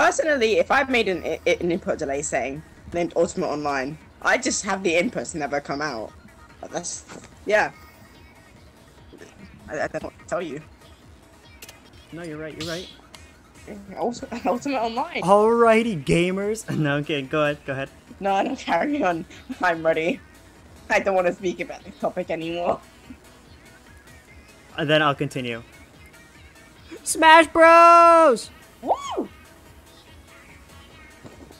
Personally, if I've made an input delay saying named Ultimate Online, I just have the inputs never come out. But that's, yeah. I don't want to tell you. No, you're right, you're right. Ultimate Online. Alrighty, gamers. No, okay, go ahead. No, I don't carry on. I'm ready. I don't want to speak about the topic anymore. And then I'll continue. Smash Bros! Woo!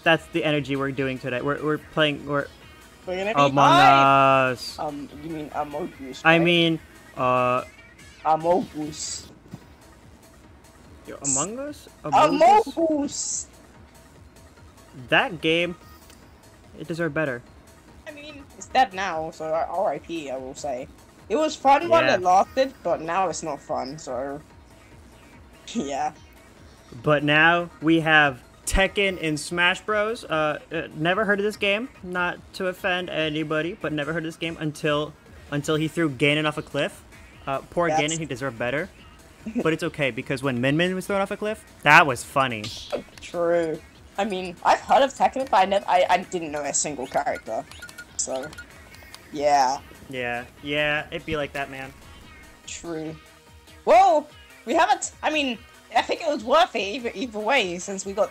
That's the energy we're doing today. We're playing. We're gonna be Among Us. You mean Amogus? Right? I mean, Amogus. You're Among Us? Amogus. That game, it deserved better. I mean, it's dead now, so R.I.P. I will say. It was fun while it lasted, but now it's not fun. So, yeah. But now we have Tekken in Smash Bros. Never heard of this game, not to offend anybody, but never heard of this game until he threw Ganon off a cliff. Poor Ganon, he deserved better. But it's okay, because when Min Min was thrown off a cliff, that was funny. True. I mean, I've heard of Tekken, but I didn't know a single character. So, yeah. Yeah, it'd be like that, man. True. Whoa! We haven't, I mean, I think it was worth it either way, since we got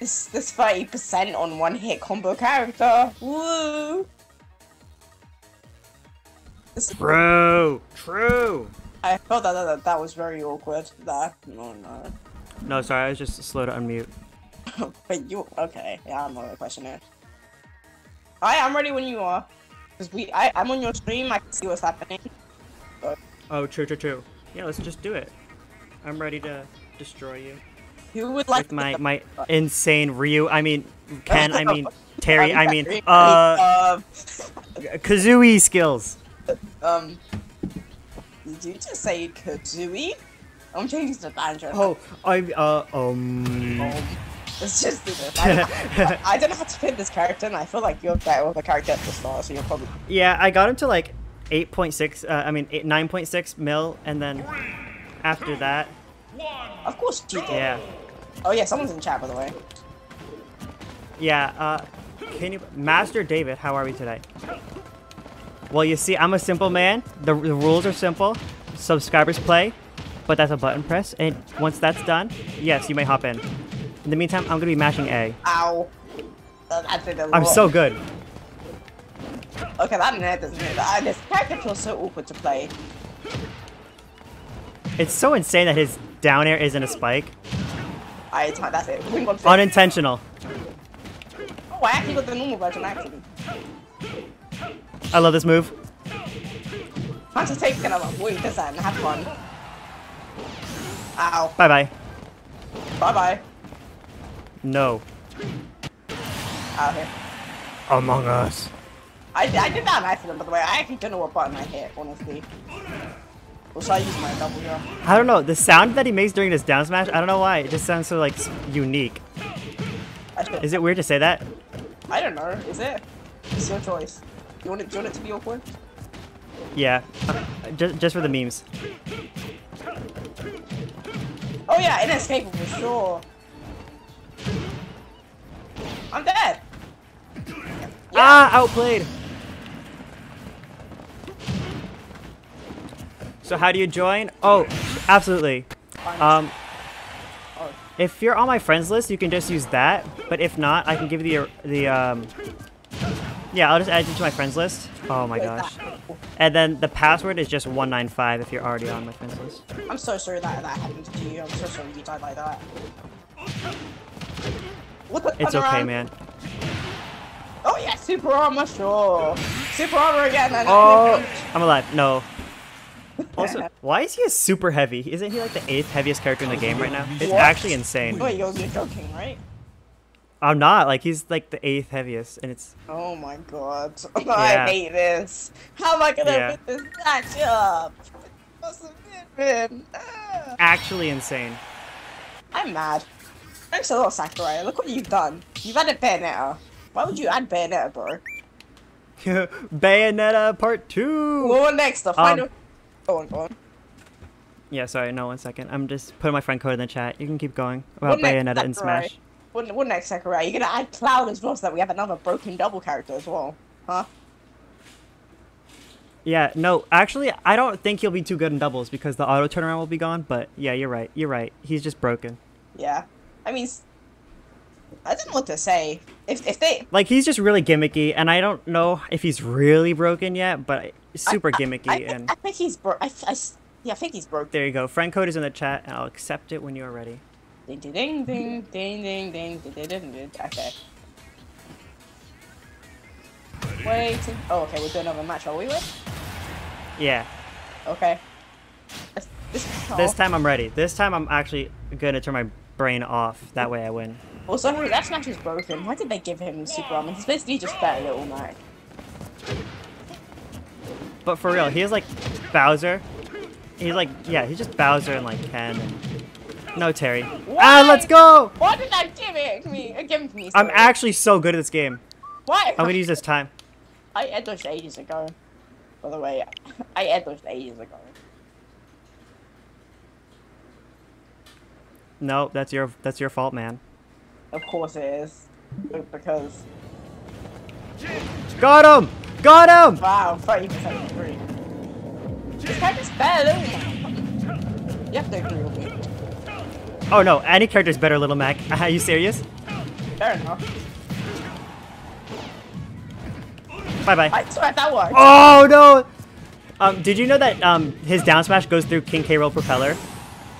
this 30% on one hit combo character. Woo! True. I thought that was very awkward. No. No, sorry, I was just slow to unmute. But you okay? Yeah, I'm not gonna question it. Alright, I'm ready when you are. Cause I'm on your stream. I can see what's happening. But... Oh, true. Yeah, let's just do it. I'm ready to destroy you. Who would like with my insane Ryu? I mean, Ken. I mean, Terry. I mean, Kazooie skills. Did you just say Kazooie? I'm changing to Banjo. Oh, Let's just do this. I don't know how to play this character, and I feel like you're better with the character at the start, so you're probably. Yeah, I got him to like 8.6. I mean, 9.6 mil, and then. After that, of course, you did. Yeah. Oh yeah, someone's in chat, by the way. Yeah. Can you, Master David? How are we today? Well, you see, I'm a simple man. The rules are simple. Subscribers play, but that's a button press, and once that's done, yes, you may hop in. In the meantime, I'm gonna be mashing A. Ow! I'm so good. Okay, that net doesn't matter. This character feels so awkward to play. It's so insane that his down air isn't a spike. That's it. Unintentional. Oh, I actually got the normal version, actually. I love this move. I'm just taking a lot. Wait, does that and have fun. Ow. Bye-bye. No. Out here. Among Us. I did that on accident, by the way. I actually don't know what button I hit, honestly. Or should I use my double jump? I don't know. The sound that he makes during this down smash, I don't know why. It just sounds so, like, unique. Is it weird to say that? I don't know. Is it? It's your choice. Do you want it to be awkward? Yeah. Just for the memes. Oh, yeah. Inescapable for sure. I'm dead. Yeah. Outplayed. So how do you join? Oh, absolutely. If you're on my friends list, you can just use that. But if not, I can give you yeah, I'll just add you to my friends list. Oh my gosh. And then the password is just 195 if you're already on my friends list. I'm so sorry that happened to you. I'm so sorry you died like that. What the? It's okay, man. Oh yeah, super armor, sure. Super armor again. Oh, I'm alive. No. Also, why is he super heavy? Isn't he like the 8th heaviest character in the game right now? It's actually insane. Wait, you're joking, right? I'm not. Like, he's like the 8th heaviest, and it's... Oh my god. Yeah. I hate this. How am I gonna put this match up? Actually insane. I'm mad. Thanks a lot, Sakurai. Look what you've done. You've added Bayonetta. Why would you add Bayonetta, bro? Bayonetta Part 2! Well, next, the final... Go on. Yeah, sorry, no, 1 second. I'm just putting my friend code in the chat. You can keep going about Bayonetta and Smash. Wouldn't I, Sakurai? You're gonna add Cloud as well so that we have another broken double character as well, huh? Yeah, no, actually, I don't think he'll be too good in doubles because the auto turnaround will be gone, but yeah, you're right. You're right. He's just broken. Yeah. I mean, I didn't know what to say. If they... Like, he's just really gimmicky, and I don't know if he's really broken yet, but super gimmicky. I think he's broke. Yeah, I think he's broke. There you go. Friend code is in the chat, and I'll accept it when you're ready. Ding, ding, ding, ding, ding, ding, ding, ding, ding, ding. Okay. Waiting. Oh, okay, we're doing another match, are we? Yeah. Okay. This time I'm ready. This time I'm actually gonna turn my brain off. That way I win. Also, that Smash is broken. Why did they give him Super Armor? He's basically just that little Mac. But for real, he is like Bowser. He's like, yeah, he's just Bowser and like Ken. And... No, Terry. Why? Ah, let's go! Why did that give it to me? Sorry. I'm actually so good at this game. What? I'm gonna use this time. I edged ages ago. By the way, I edged ages ago. No, that's your fault, man. Of course it is, because. Got him! Got him! Wow, 30% free. This character's better, Little Mac. You have to agree with me. Oh no, any character's better, Little Mac. Are you serious? Fair enough. Bye-bye. I swear that worked. Oh, no! Did you know that his down smash goes through King K. Rool Propeller?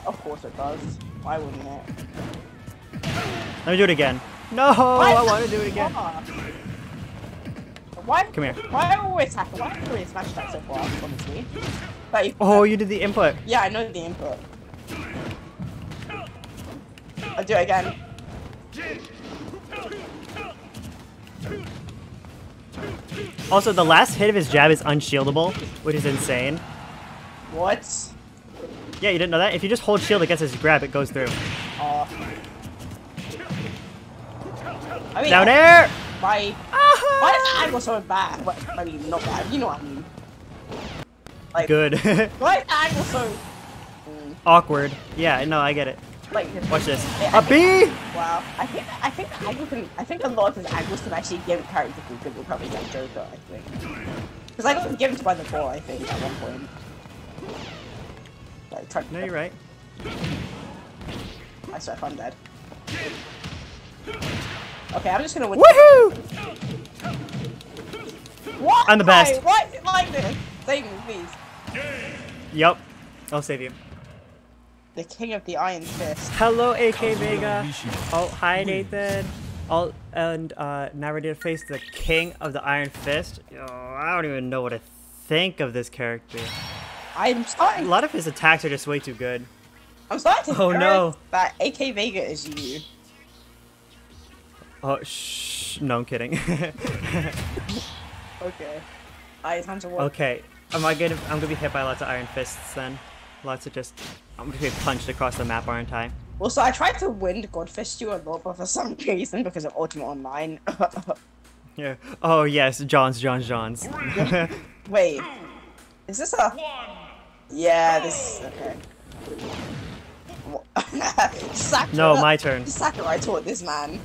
Of course it does. Why wouldn't it? Let me do it again. No! I want to do it again. Why? Come here. Why are we always hacking? Why have we always smashed that so far, honestly? Like, oh, you did the input. Yeah, I know the input. I'll do it again. Also, the last hit of his jab is unshieldable, which is insane. What? Yeah, you didn't know that? If you just hold shield against his grab, it goes through. I mean, down air! Why is that angle so bad? Well, I mean, not bad. You know what I mean. Like, good. Why is that angle so... Awkward. Yeah, no, I get it. Like, watch this. A B! Wow. I think a lot of his angles can actually give character to good recovery like Joker, I think. Because I got given by the ball, I think, at one point. Like, no, you're right. I swear if I'm dead. Okay, I'm just gonna win. Woohoo! What? I'm the best. Why is it like this? Save me, please. Yup. I'll save you. The king of the iron fist. Hello, AK Vega. Oh, hi, Nathan. Now we're gonna face the king of the iron fist. Oh, I don't even know what to think of this character. I'm starting. A lot of his attacks are just way too good. I'm starting to. Oh no! That AK Vega is you. Oh shh! No, I'm kidding. Okay. Alright, time to walk. Okay. I'm gonna be hit by lots of iron fists then. Lots of just. I'm going to be punched across the map, aren't I? Also, I tried to win Godfist you a lot, but for some reason, because of Ultimate Online. Yeah. Oh, yes. Johns. Wait. Is this a... Yeah, this... Okay. Sakurai... No, my turn. Sakurai taught this man.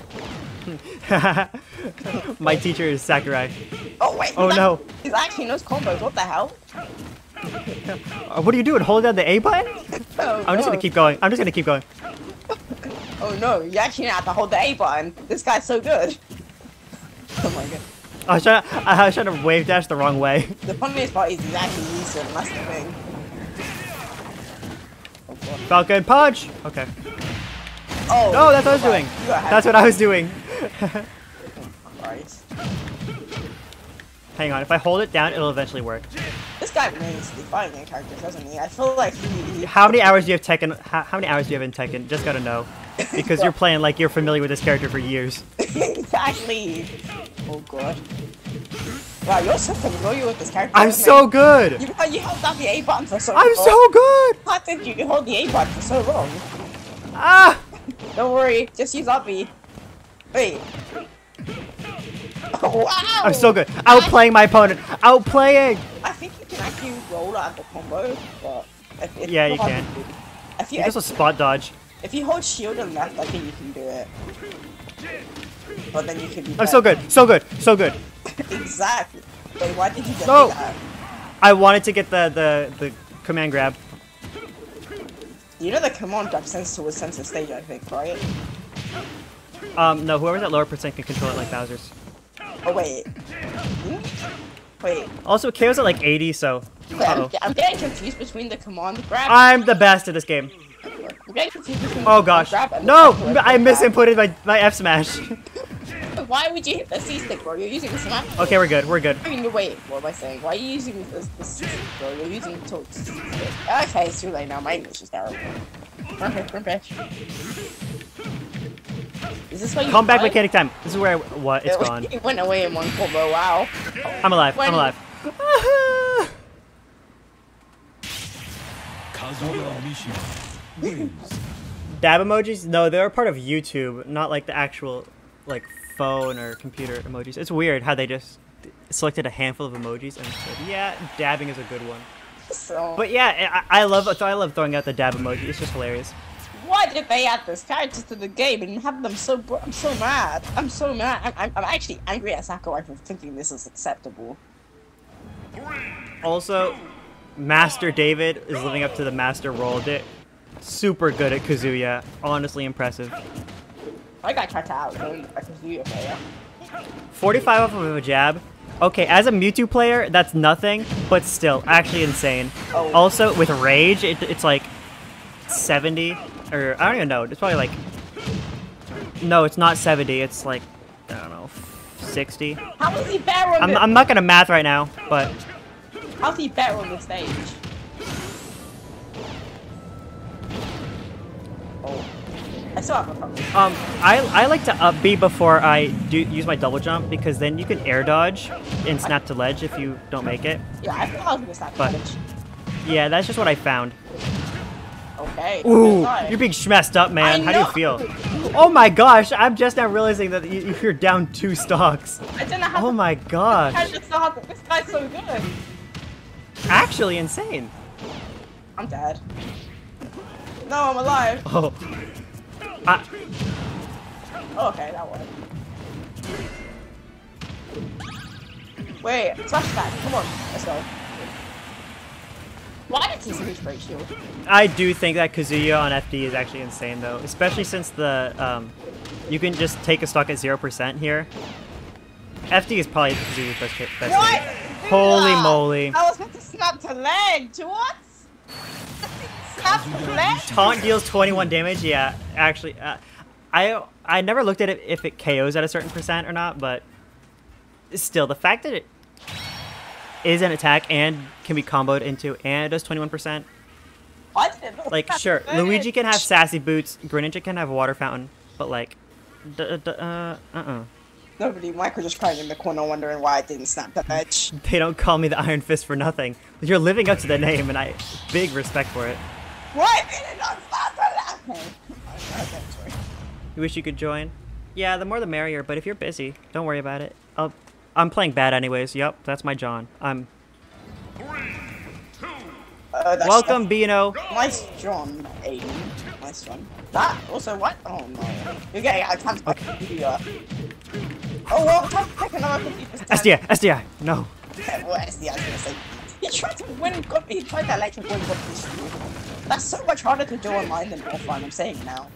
My teacher is Sakurai. Oh, wait. Oh, no. He's actually knows combos. What the hell? What are you doing? Hold down the A button? Oh, I'm just gonna keep going. Oh no, you actually have to hold the A button. This guy's so good. Oh my god. I was trying to wave dash the wrong way. The funniest part is he's actually decent. That's the thing. Oh, Falcon punch! Okay. Oh, no, that's what I was doing. That's what I was doing. Christ. Hang on, if I hold it down, it'll eventually work. This guy remains defining the characters, doesn't he? I feel like he... How many hours do you have Tekken? How many hours do you have in Tekken? Just gotta know, because you're playing like you're familiar with this character for years. Exactly. Oh god. Wow, you're so familiar with this character. I'm so good. You held down the A button for so long. I'm so good. How did you hold the A button for so long? Ah! Don't worry, just use up B. Wait. Oh, wow. I'm so good. Outplaying my opponent. Outplaying. I think you can actually roll out the combo, but yeah, you can. I think this was spot dodge. If you hold shield and left, I think you can do it. But then you can be dead. I'm so good, so good, so good. Exactly. Wait, why did you get that? I wanted to get the command grab. You know the command grab sends to a sensor stage, I think, right? No, whoever's at lower percent can control it like Bowser's. Oh, wait. Wait. Also, KO's at like 80, so... Wait, I'm getting confused between the command grab... I'm the best at this game. I'm getting confused between the command grab and the... Oh, gosh. No! I misinputted my F smash. Why would you hit the C stick, bro? You're using the smash. Okay, we're good. We're good. I mean, wait. What am I saying? Why are you using the C stick, bro? You're using the tilt stick. Okay, it's too late now. My English is terrible. Run back. Is this why you Comeback mechanic time. This is where I... What? It's gone. It went away in one combo. Bro. Wow. I'm alive. I'm alive. Kazuya Mishima wins. Dab emojis? No, they're part of YouTube, not like the actual... like phone or computer emojis. It's weird how they just selected a handful of emojis and said, "Yeah, dabbing is a good one." So, but yeah, I love throwing out the dab emoji. It's just hilarious. Why did they add this character to the game and have them so? I'm so mad. I'm so mad. I'm actually angry at Sakurai for thinking this is acceptable. Also, Master David is living up to the master role. They're super good at Kazuya. Honestly, impressive. I got cut out. I can do it, yeah. 45 off of a jab. Okay, as a Mewtwo player, that's nothing, but still, actually insane. Oh. Also, with Rage, it's like 70, or I don't even know. It's probably like, no, it's not 70. It's like, I don't know, 60. How is he better on I'm not gonna math right now, but. How's he better on the stage? Oh. I still have a problem. I like to up B before I do use my double jump because then you can air dodge and snap to ledge if you don't make it. Yeah, I thought I was gonna snap to ledge. Yeah, that's just what I found. Okay. Ooh, you're being schmessed up, man. How do you feel? Oh my gosh, I'm just now realizing that you're down 2 stocks. I didn't have. Oh my gosh. This guy's so good. Actually insane. I'm dead. No, I'm alive. Oh. Oh, okay, that one. Wait, smash that. Come on, let's go. Why did he switch break shield? I do think that Kazuya on FD is actually insane, though. Especially since the, you can just take a stock at 0% here. FD is probably Kazuya's best what? Game. Holy moly. I was meant to snap to ledge. What? Taunt deals 21 damage. Yeah, actually, I never looked at it if it KOs at a certain percent or not, but still, the fact that it is an attack and can be comboed into and does 21%. Like, sure, Luigi can have sassy boots, Greninja can have water fountain, but like, Nobody, Michael just crying in the corner wondering why I didn't snap that edge. They don't call me the Iron Fist for nothing. You're living up to the name, and I big respect for it. What? You wish you could join? Yeah, the more the merrier, but if you're busy, don't worry about it. I'm playing bad anyways. Yep, that's my John. I'm... 3, 2... Welcome, Bino. Nice John, Aiden. Nice John. That? Also, what? Oh, no. You're getting out of time. Okay. Oh, well, take another 50%. SDI, SDI, no. Well, SDI, I was gonna say. He tried to win and got me. He tried to electric win and got me. That's so much harder to do online than offline, I'm saying now.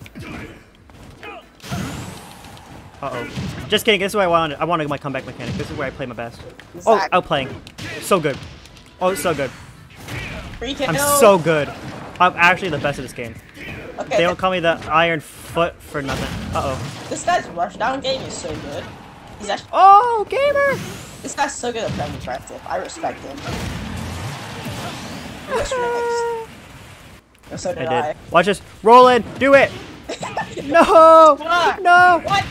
Uh-oh. Just kidding, this is where I wanted my comeback mechanic. This is where I play my best. Exactly. Oh, outplaying. So good. Oh, so good. I'm so good. I'm actually the best at this game. Okay, they don't call me the Iron Foot for nothing. Uh-oh. This guy's rushdown game is so good. He's actually... Oh, gamer! This guy's so good at playing attractive. I respect him. So did I. Watch this. Roll in. Do it. No. What? No. What?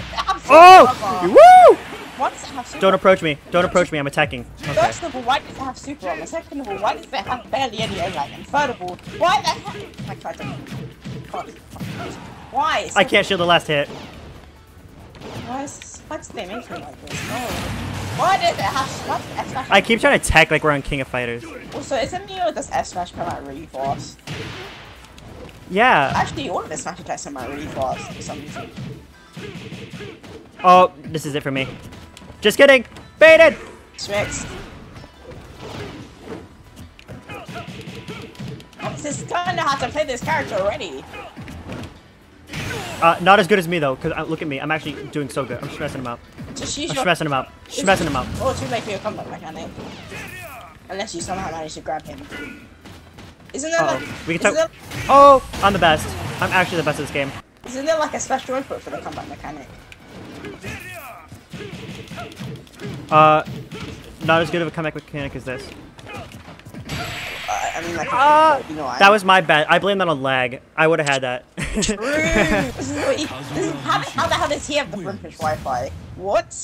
Oh. Woo. Don't approach me. Don't approach me. I'm attacking. Okay. First of all, why does it have super armor? Second of all, why does it have barely any online? And third of all, why the heck? I tried to... Why? I can't shield the last hit. Why did they make me like this? No. Why does it have... Why does F-Smash... I keep trying to attack like we're on King of Fighters. Also, isn't Neo does F-Smash come out really fast? Yeah. Actually, all of this smash attacks are really fast for some reason. Oh, this is it for me. Just kidding! Baited! Tricks. I just kinda have to play this character already. Not as good as me though, because look at me, I'm actually doing so good. I'm stressing him out. Just use I'm stressing him out. Oh, too late for your comeback mechanic. Unless you somehow manage to grab him. Isn't there like... Oh, I'm the best. I'm actually the best at this game. Isn't there like a special input for the comeback mechanic? Not as good of a comeback mechanic as this. I mean, like, you know, that was my bad. I blame that on lag. I would have had that. True. How the hell does he have the British Wi-Fi? What?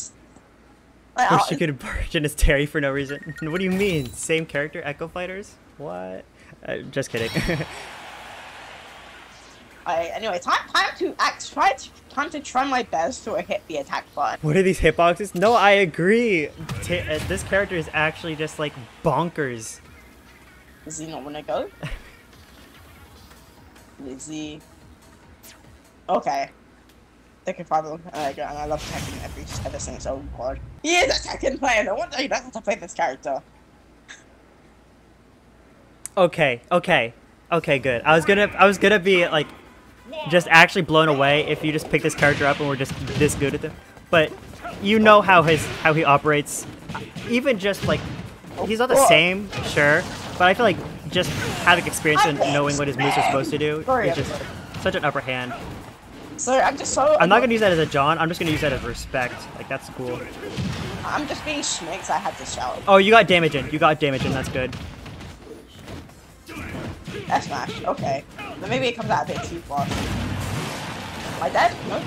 Like, wish you could barge in as Terry for no reason. What do you mean? Same character, Echo Fighters? What? Just kidding. Anyway, time to try my best to hit the attack button. What are these hitboxes? No, I agree. This character is actually just like bonkers. Does he not want to go? Is he? Okay. Tekken 5. I love Tekken ever since. Oh god. He is a Tekken player. No wonder he doesn't have to play this character. Okay. Okay. Okay. Good. I was gonna be like, just actually blown away if you just pick this character up and we're just this good at them. But you know how he operates. Even just like, he's not the same, sure. But I feel like just having experience and knowing what his moves are supposed to do is just such an upper hand. So I'm just so. I'm not gonna use that as a John. I'm just gonna use that as respect. Like that's cool. I'm just being schmicks. I had to shout. Oh, you got damage in. You got damage in. That's good. That's smash. Okay. Then maybe it comes out a bit too far. Am I dead? No.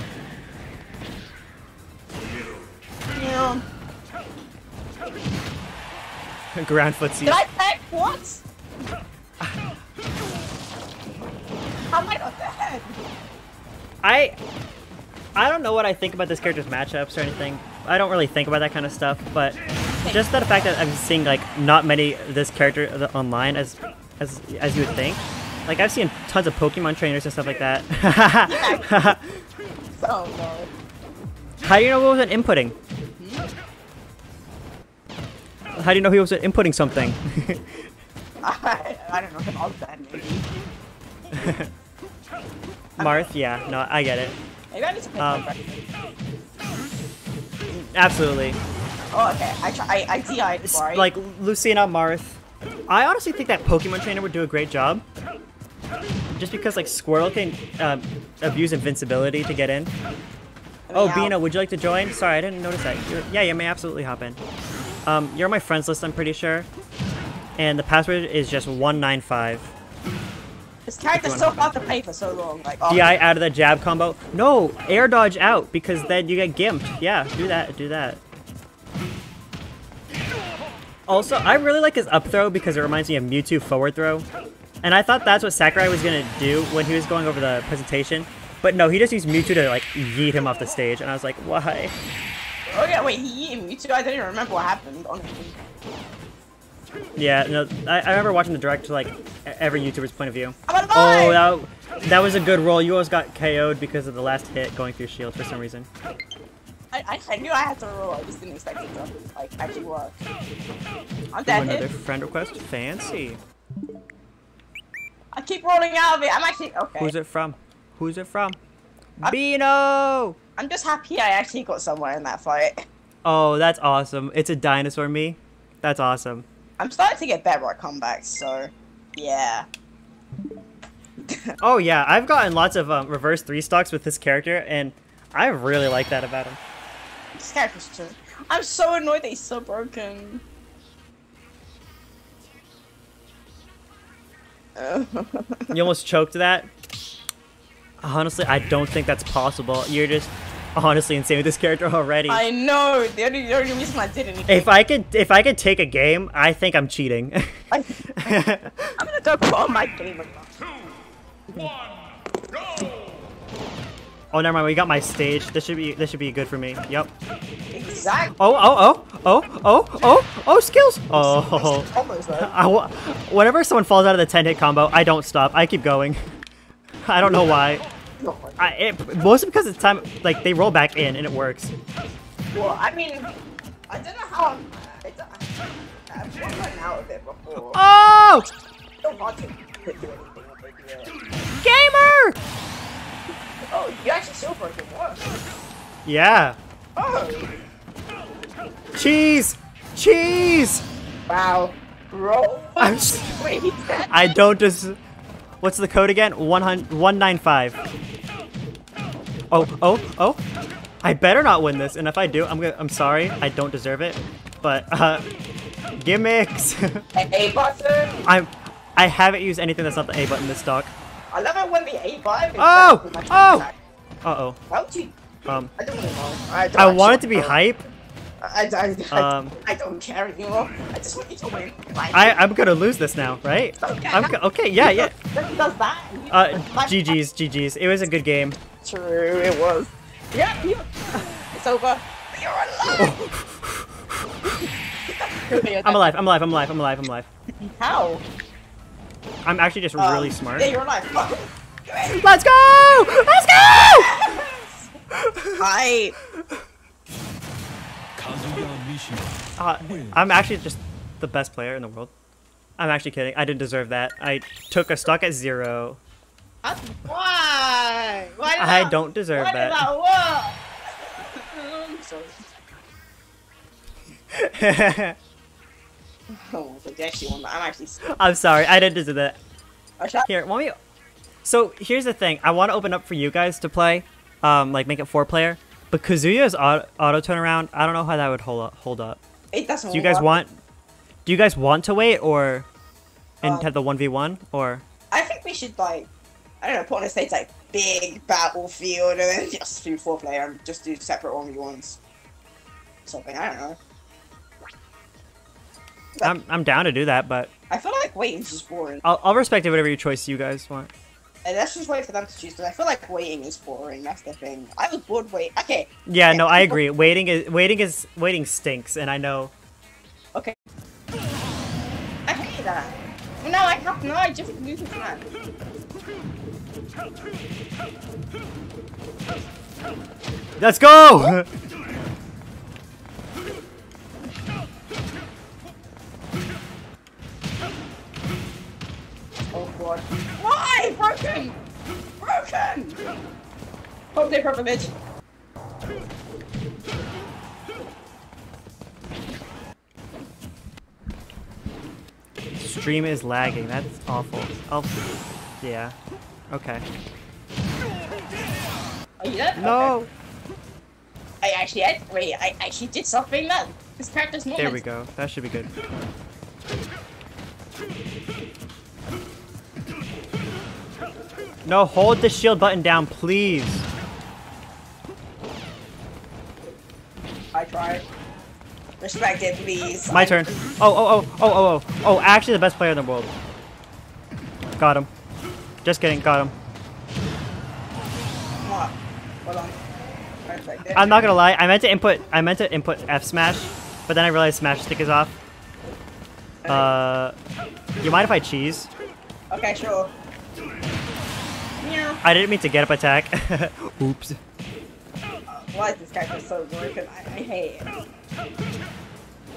Yeah. Ground footsie. Did I peg? What? How am I not dead? I don't know what I think about this character's matchups or anything. I don't really think about that kind of stuff, but just the fact that I'm seeing like not many of this character online as you would think. Like I've seen tons of Pokemon trainers and stuff like that. Oh no. How do you know what was it inputting? How do you know he was inputting something? I don't know. Him all that maybe. Marth, yeah, no, I get it. Maybe I need to pick up. Absolutely. Oh, okay. I DI'd before. Like Lucina, Marth. I honestly think that Pokemon Trainer would do a great job. Just because like Squirtle can abuse invincibility to get in. Oh, Bino, would you like to join? Sorry, I didn't notice that. Yeah, you may absolutely hop in. You're on my friends list, I'm pretty sure. And the password is just 195. This character's so hard to play for so long. Like, oh. DI out of the jab combo. No, air dodge out because then you get gimped. Yeah, do that, do that. Also, I really like his up throw because it reminds me of Mewtwo forward throw. And I thought that's what Sakurai was gonna do when he was going over the presentation. But no, he just used Mewtwo to like yeet him off the stage. And I was like, why? Oh yeah, wait, he yeeted Mewtwo? I don't even remember what happened, honestly. Yeah, no, I remember watching the direct to like every YouTuber's point of view. Oh, that was a good roll. You always got KO'd because of the last hit going through shield for some reason. I knew I had to roll. I just didn't expect it to like actually work. I'm dead. Another friend request? Fancy. I keep rolling out of it. I'm actually okay. Who's it from? Who's it from? Bino. I'm just happy I actually got somewhere in that fight. Oh, that's awesome. It's a dinosaur me. That's awesome. I'm starting to get better at comebacks, so yeah. Oh yeah, I've gotten lots of reverse 3-stocks with this character, and I really like that about him. This character's too. I'm so annoyed that he's so broken. You almost choked that? Honestly, I don't think that's possible. You're just honestly insane with this character already. I know. The only reason I did anything. If I could take a game, I think I'm cheating. I'm gonna go call my game. 2, 1, go. Oh, never mind. We got my stage. This should be good for me. Yep. Exactly. Oh! Skills. Oh. Almost, whenever someone falls out of the 10-hit combo, I don't stop. I keep going. I don't know why. Mostly because it's time, like, they roll back in and it works. Well, I mean, I don't know how I've gotten out of it before. Oh! I don't want to do anything with it. Gamer! Oh, you actually still broke it once. Yeah. Oh! Cheese! Cheese! Wow. Bro. I'm just, I don't just... What's the code again? 195. Oh, oh, oh. I better not win this, and if I do, I'm sorry. I don't deserve it. But gimmicks. A button. I haven't used anything that's not the A button this stock. I love it when the A button. Oh! Oh! Uh-oh. Why would you? I don't know. I want it to be hype. I don't care anymore. I just want you to win. Like, I'm gonna lose this now, right? Okay. Okay, yeah, yeah. Does that? GG's, GG's. It was a good game. True, it was. Yeah, it's over. You're alive. I'm alive. How? I'm actually just really smart. Yeah, you're alive. Let's go! Let's go! Hi. I'm actually just the best player in the world. I'm actually kidding. I didn't deserve that. I took a stock at 0. Why? Why? I don't deserve that. I'm sorry. I didn't deserve that. Here, want me? So here's the thing. I want to open up for you guys to play. Like make it 4-player. But Kazuya's auto turnaround, I don't know how that would hold up. It doesn't. Do you guys want to wait or have the 1v1 or? I think we should, like, I don't know, put on a stage like big battlefield and then just do 4-player and just do separate 1v1s. Something, I don't know. Like, I'm down to do that, but I feel like waiting's just boring. I'll respect it, whatever your choice you guys want. Let's just wait for them to choose, because I feel like waiting is boring. That's the thing. I was bored waiting. Okay. Yeah, okay. No, I agree. Waiting stinks, and I know. Okay. I hate that. No, I have no idea what you can plan. Let's go. Oh god. Why? Broken! Broken! Hope they broke a bitch. Stream is lagging, that's awful. Yeah. Okay. Are you dead? No! Okay. I actually did something that this character's moment. There we go, that should be good. No, hold the shield button down, please. I tried. Respect it, please. My turn. Oh, actually the best player in the world. Got him. Just kidding, got him. Hold on. I'm not gonna lie, I meant to input F smash, but then I realized smash stick is off. You mind if I cheese? Okay, sure. I didn't mean to get up attack. Oops. Why is this guy so broken? I hate it.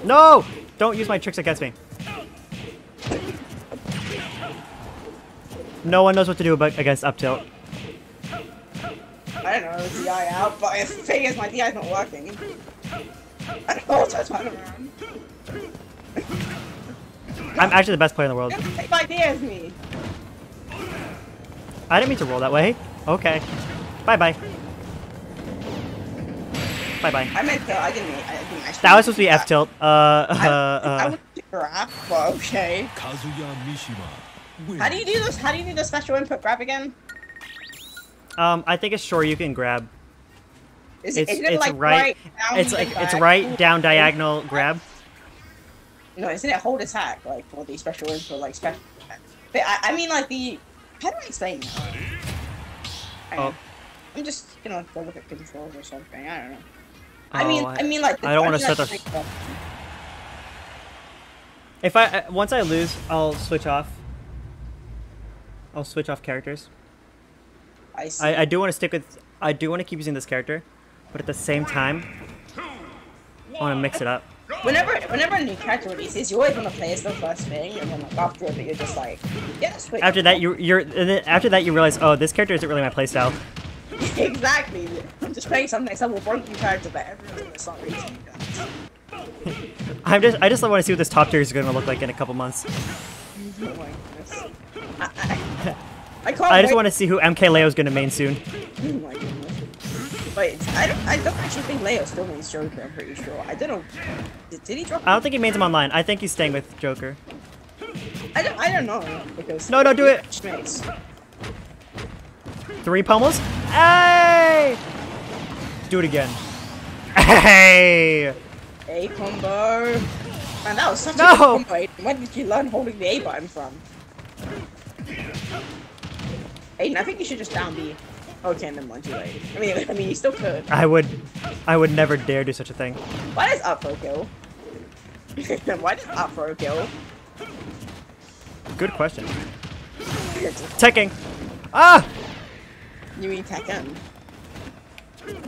No! Don't use my tricks against me. No one knows what to do against up tilt. I don't know the DI out, but the thing is my DI's not working. I don't know what to turn around. I'm actually the best player in the world. Take my DI's me. I didn't mean to roll that way. Okay. Bye-bye. Bye-bye. I meant to. I didn't actually. That was supposed to be F tilt. I would pick grab, but okay. Kazuya Mishima. How do you do this? How do you do the special input grab again? I think it's sure you can grab. It's right down diagonal grab. No, isn't it hold attack like for the special input like special? But I mean like the. How do I explain that? Oh. I'm just gonna go look at controls or something. I don't know. I mean, like. I don't want to set the. If I once I lose, I'll switch off. I'll switch off characters. I see. I do want to stick with. I do want to keep using this character, but at the same time, I want to mix it up. Whenever a new character releases, you always want to play as the first thing, and then like after it, you're just like, yes. Yeah, after that, you realize, oh, this character isn't really my playstyle. Exactly. I'm just playing some funky character that everyone's in the song reason. I just want to see what this top tier is going to look like in a couple months. Oh my goodness. I just want to see who MKLeo is going to main soon. Oh my goodness. Wait, I don't actually think Leo still mains Joker, I'm pretty sure. I don't know. Did he drop him? I don't think he mains him online. I think he's staying with Joker. I don't know. Because no, do it! Mates. 3 pummels? Hey! Do it again. Hey! A combo. Man, that was such a good combo. Where did you learn holding the A button from? Aiden, I think you should just down B. Okay, and then one too late. I mean, you still could. I would never dare do such a thing. Why does up throw kill? Why does up throw kill? Good question. Tekken. Ah! You mean Tekken?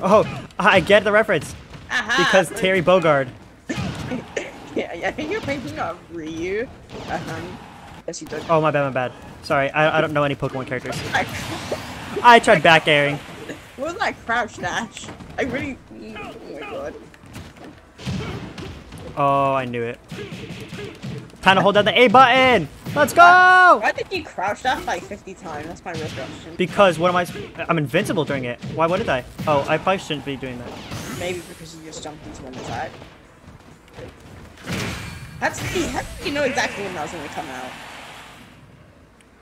Oh, I get the reference. Aha, because Terry Bogard. Yeah, I think you're thinking of Ryu. Yes, you don't. Oh, my bad. Sorry, I don't know any Pokemon characters. I tried back airing. What was that crouch dash? I really. Oh my god. Oh, I knew it. Time to hold down the A button. Let's go! Why did you crouch dash like 50 times? That's my real question. Because what am I? I'm invincible during it. Why wouldn't I? Oh, I probably shouldn't be doing that. Maybe because you just jumped into an attack. How do you know exactly when that was going to come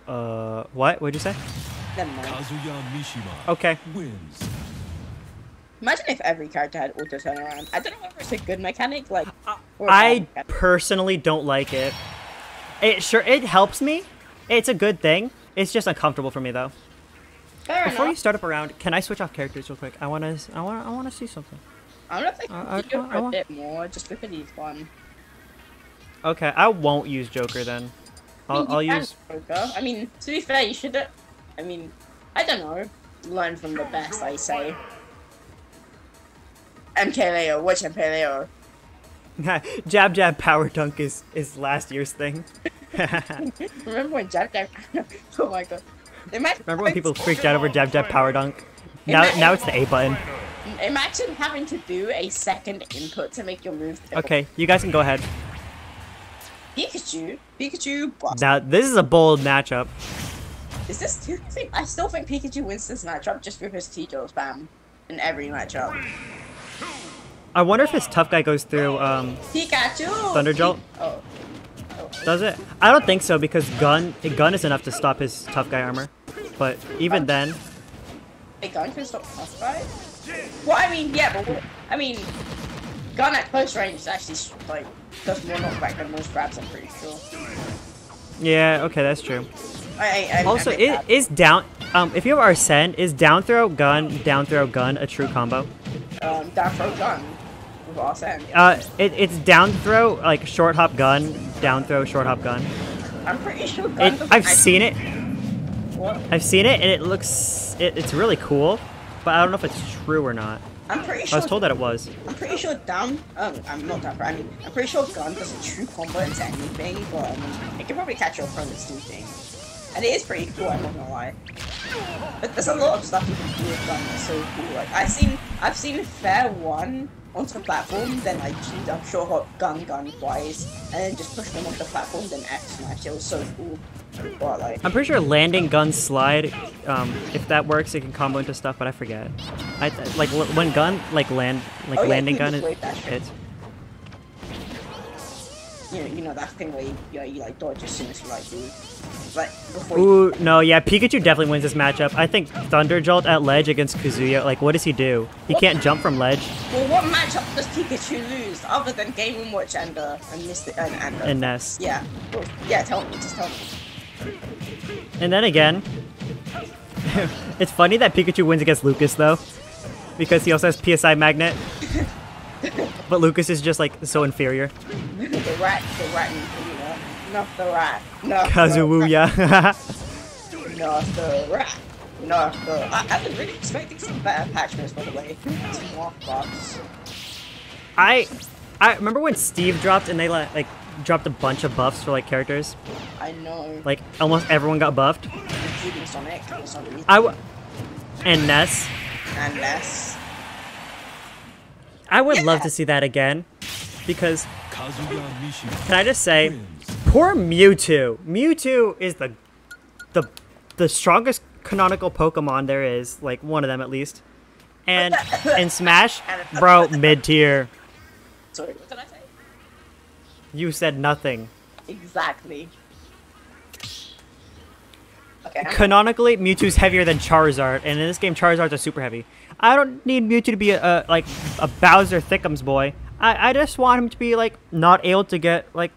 out? What? What'd you say? Never mind. Kazuya Mishima okay. Wins. Imagine if every character had auto turnaround. I don't know if it's a good mechanic. Like, I personally don't like it. It helps me. It's a good thing. It's just uncomfortable for me though. Fair Before enough. You start up a round, can I switch off characters real quick? I wanna see something. I don't know if I can do it for a bit more, just because he's fun. Okay, I won't use Joker then. I'll use Joker. I mean, to be fair, you should. I mean, I don't know. Learn from the best, I say. MKLeo, watch MKLeo. Jab Jab Power Dunk is last year's thing. Remember when Jab Jab? Oh my god. Remember when people freaked out over Jab Jab Power Dunk? Now it's the A button. Imagine having to do a second input to make your move. Okay, you guys can go ahead. Pikachu. Blast. Now this is a bold matchup. Is this? I still think Pikachu wins this matchup just because T-Joe spam in every matchup. I wonder if his tough guy goes through Pikachu. Thunder Jolt. Does it? I don't think so because gun is enough to stop his tough guy armor. But even then, a gun can stop tough guy. Well, I mean, yeah, but gun at close range is actually like does more knockback than most grabs. I'm pretty sure. Yeah. Okay, that's true. Also, it is down. If you have Arsene, is down throw gun a true combo? Down throw gun. With Arsene. Yeah. It's down throw like short hop gun, down throw short hop gun. I'm pretty sure. I've seen it. What? I've seen it, and it looks it's really cool, but I don't know if it's true or not. I'm pretty sure. I was told that it was. I'm pretty sure I'm pretty sure gun does a true combo into anything, but it can probably catch your opponents doing things. And it is pretty cool, I'm not gonna lie. But there's a lot of stuff you can do with gun that's so cool. Like I've seen fair one onto the platform, then I queued up short hop gun twice, and then just pushed them off the platform, then F smash. It was so cool. But, like, I'm pretty sure landing gun slide, if that works, it can combo into stuff, but I forget. When landing gun hits. You know that thing where you like dodge as soon as you like do. Ooh, no, yeah, Pikachu definitely wins this matchup. I think Thunder Jolt at ledge against Kazuya, like, what does he do? He can't jump from ledge. Well, what matchup does Pikachu lose other than Game & Watch and Ness. Yeah. Well, yeah, just tell me. And then again, it's funny that Pikachu wins against Lucas, though, because he also has PSI Magnet. But Lucas is just, like, so inferior. The rat, you know? Not the rat. Kazooie. Not the rat. No, I was really expecting some better attachments, by the way. I remember when Steve dropped and they like dropped a bunch of buffs for like characters. I know. Like almost everyone got buffed. Including Sonic. And Ness. And Ness. I would love to see that again, because can I just say, poor Mewtwo. Mewtwo is the strongest canonical Pokemon there is, like one of them at least. And in Smash, bro, mid-tier. Sorry, what did I say? You said nothing. Exactly. Okay. Canonically, Mewtwo's heavier than Charizard, and in this game, Charizards are super heavy. I don't need Mewtwo to be a Bowser Thickums boy. I just want him to be like not able to get like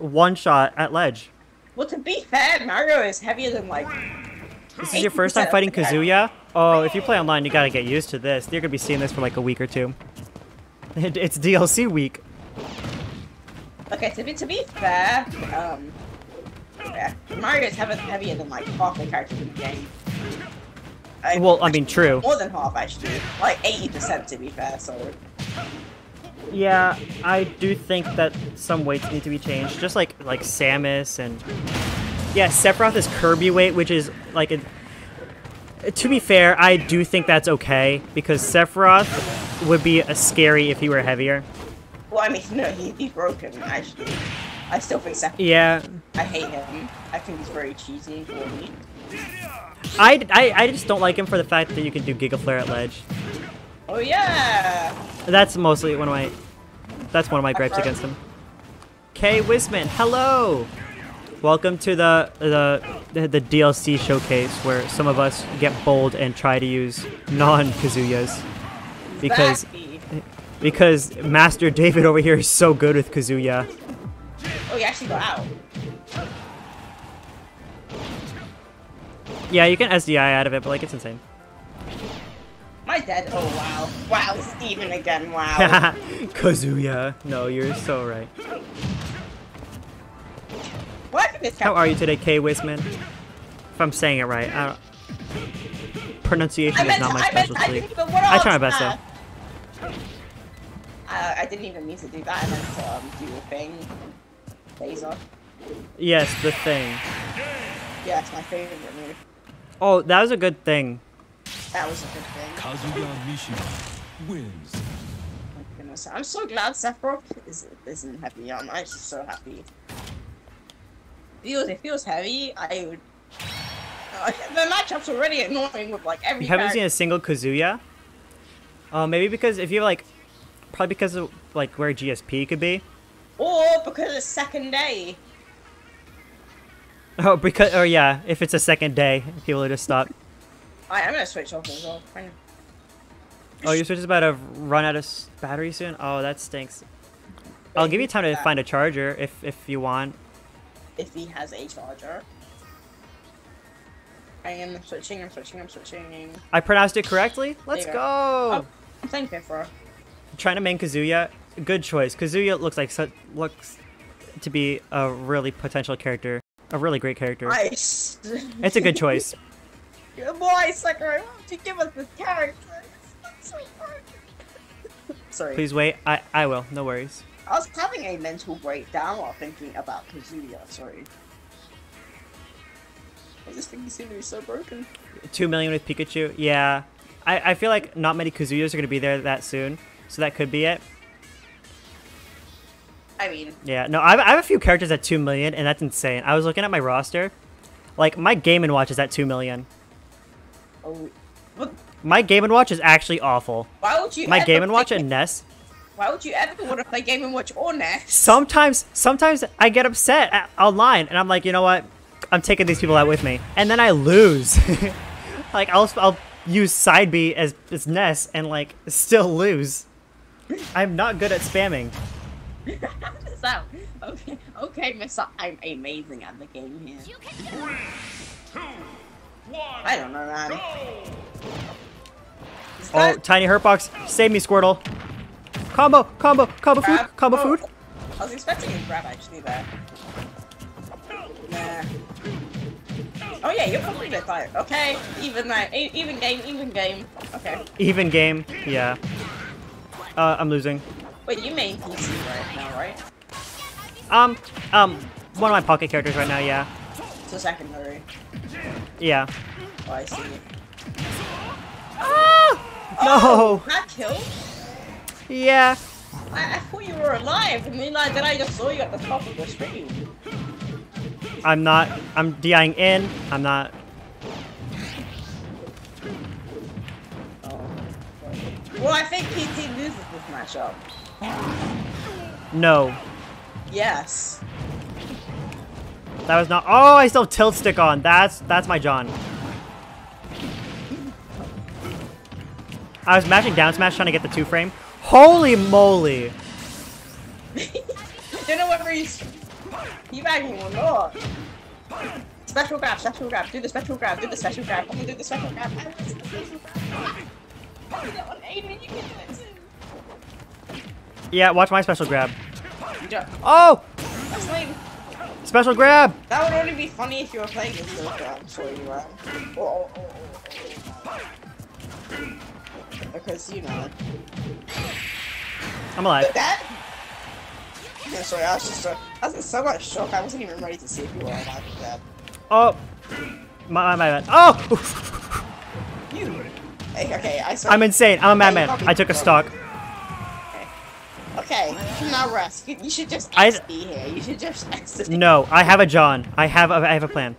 one shot at ledge. Well, to be fair, Mario is heavier than like. This is your first time fighting Kazuya? Oh, if you play online, you gotta get used to this. You're gonna be seeing this for like a week or two. It's DLC week. Okay, to be fair, yeah, Mario's heavier than like half the characters in the game. Well, I mean, true. More than half, actually. Like 80% to be fair, so. Yeah, I do think that some weights need to be changed, just like Samus and. Yeah, Sephiroth is Kirby weight, which is like a. To be fair, I do think that's okay, because Sephiroth would be a scary if he were heavier. Well, I mean, no, he's broken, actually. I still think Sephiroth. Yeah. I hate him. I think he's very cheesy for me. I just don't like him for the fact that you can do Gigaflare at ledge. Oh yeah. That's mostly one of my gripes against him. K Wiseman, hello. Welcome to the DLC showcase where some of us get bold and try to use non-Kazooyas because Master David over here is so good with Kazuya. Oh, you actually got out. Yeah, you can SDI out of it, but like it's insane. My dad. Oh wow. Wow, Steven again. Wow. Kazuya. No, you're so right. What? How are you today, K Wiseman? If I'm saying it right, I don't... pronunciation is not my specialty. I try my best though. I didn't even mean to do that. I meant to do a thing. Laser. Yes, the thing. Yeah, it's my favorite move. Oh, that was a good thing. That was a good thing. Kazuya Mishima wins. Oh, goodness. I'm so glad Sephiroth isn't heavy. I'm actually so happy. It feels heavy. I would. The matchup's already annoying with like every. You haven't seen a single Kazuya. Maybe because if you like, probably because of like where GSP could be. Or because it's second day. Oh, because oh yeah, if it's a second day, people will just stop. I'm gonna switch off as well. Oh, your Switch is about to run out of battery soon? Oh, that stinks. I'll give you time to find a charger if you want. If he has a charger. I am switching, I'm switching, I'm switching. I pronounced it correctly? Let's go! Oh, thank you for trying to main Kazuya. Good choice. Kazuya looks to be a really potential character. A really great character. Nice. It's a good choice. Good boy, Sakurai. Why don't you give us this character? It's so hard. Sorry. Please wait. I will. No worries. I was having a mental breakdown while thinking about Kazuya. Sorry. I just think he's going to be so broken. 2 million with Pikachu. Yeah. I feel like not many Kazuyas are going to be there that soon. So that could be it. I mean... Yeah, no, I have a few characters at 2 million, and that's insane. I was looking at my roster. Like, my Game & Watch is at 2 million. Oh, what? My Game & Watch is actually awful. Why would you and Ness... Why would you ever want to play Game & Watch or Ness? Sometimes I get upset online, and I'm like, you know what? I'm taking these people out with me. And then I lose. Like, I'll use side B as Ness and, like, still lose. I'm not good at spamming. So, okay, Miss, I'm amazing at the game here. 3, 2, 1, I don't know, man. Oh, tiny hurtbox, save me, Squirtle! Combo, grab. Food, combo, oh, food. I was expecting a grab actually there. Nah. Oh yeah, you're probably a fire. Okay, even that. Even game, even game. Okay. Even game, yeah. I'm losing. Wait, you main PC right now, right? One of my pocket characters right now, yeah. So secondary. Yeah. Oh, I see. Ah! No! Oh, that killed? Yeah. I thought you were alive, and then I just saw you at the top of the screen. I'm not. I'm DIing in. I'm not. Well, I think PT loses this matchup. No. Yes. That was not. Oh, I still have tilt stick on. That's my John. I was mashing down smash trying to get the 2 frame. Holy moly! Don't know what reason. You bagging one more. Special grab, special grab. Do the special grab. Do the special grab. I'm gonna do the special grab. I want the special grab. Do that one, Aiden. You can do it too. Yeah, watch my special grab. Oh! That's lame. Special grab. That would only be funny if you were playing with special grab. So you were. Because you know. I'm alive. But that. Yeah, sorry, I was just so much shock. I wasn't even ready to see if you were alive or dead. Oh, my bad. Oh, you. Hey, okay, I saw. I'm insane. I'm a madman. I took a stock. Okay, now rest. You should just XP here. You should just exit. No, I have a John. I have a plan.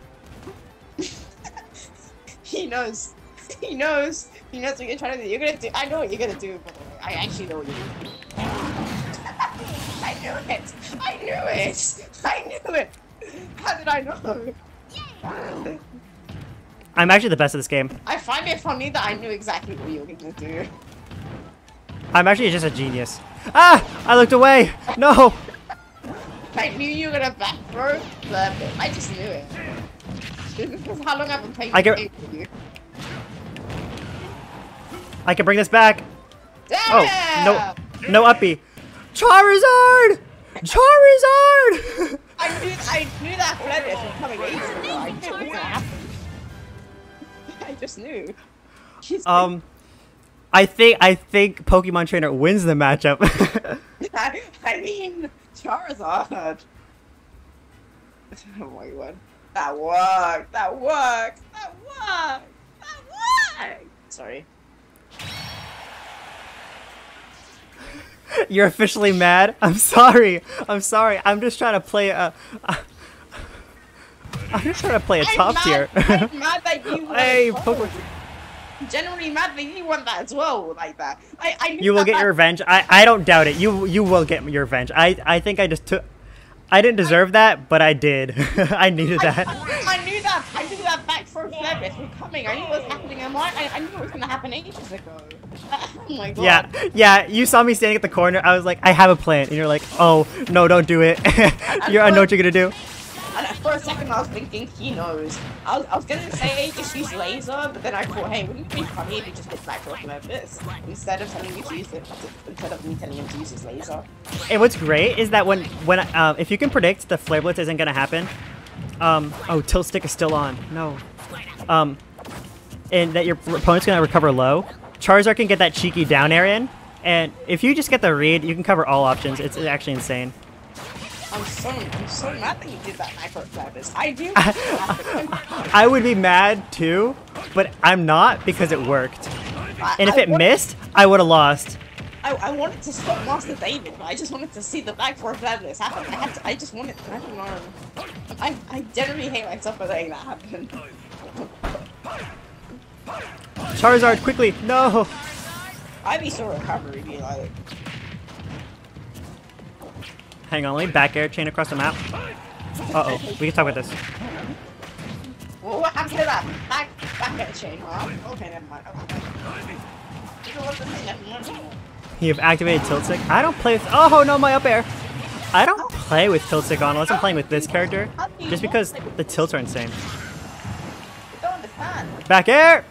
He knows. He knows. He knows what you're trying to do. You're gonna do. I know what you're gonna do. By the way, I actually know what you're gonna do. I knew it! I knew it! I knew it! How did I know? I'm actually the best at this game. I find it funny that I knew exactly what you were gonna do. I'm actually just a genius. Ah! I looked away! No! I knew you were gonna back throw. I just knew it. Because how long I've been playing this game with you. I can bring this back! Yeah! Oh! No! No uppy! Charizard! Charizard! I knew that planet was coming in. I knew that happened. I just knew. I think Pokemon Trainer wins the matchup. I mean, Charizard. Oh my god. That worked! That worked! That worked! That worked! Sorry. You're officially mad? I'm sorry. I'm sorry. I'm just trying to play a... I'm just trying to play a top tier. I'm mad that you won. Hey, Pokemon. Generally mad that you won that as well, like that. You will get your revenge. I don't doubt it. You will get your revenge. I think I just took... I didn't deserve that, but I did. I needed that. I knew that. I knew that back for service was coming. I knew what was happening. I knew what was going to happen ages ago. Oh my god. Yeah, yeah. You saw me standing at the corner. I was like, I have a plan. And you're like, oh, no, don't do it. I know what you're going to do. And for a second, I was thinking, he knows. I was going to say, just use laser, but then I thought, hey, wouldn't it be funny if he just hit back off like this? Instead of telling you to use it, instead of me telling him to use his laser. And what's great is that when if you can predict the flare blitz isn't going to happen, oh, tilt stick is still on. No. And that your opponent's going to recover low. Charizard can get that cheeky down air in, and if you just get the read, you can cover all options. It's actually insane. I'm so mad that you did that micro flabbers. I do. I would be mad too, but I'm not because it worked. And if it missed, I would have lost. I wanted to stop Master David, but I just wanted to see the backboard flabbers happen. I just wanted. I don't know. I generally hate myself for letting that happen. Charizard, quickly! No! Ivysaur recovery, be like. Hang on, let me back air chain across the map. Uh-oh, we can talk about this. Well, what happened to that? Back air chain, huh? Okay, never mind. Okay. You've activated tilt stick? I don't play with- Oh no, my up air! I don't play with tilt stick on unless I'm playing with this character. Just because the tilts are insane. Back air!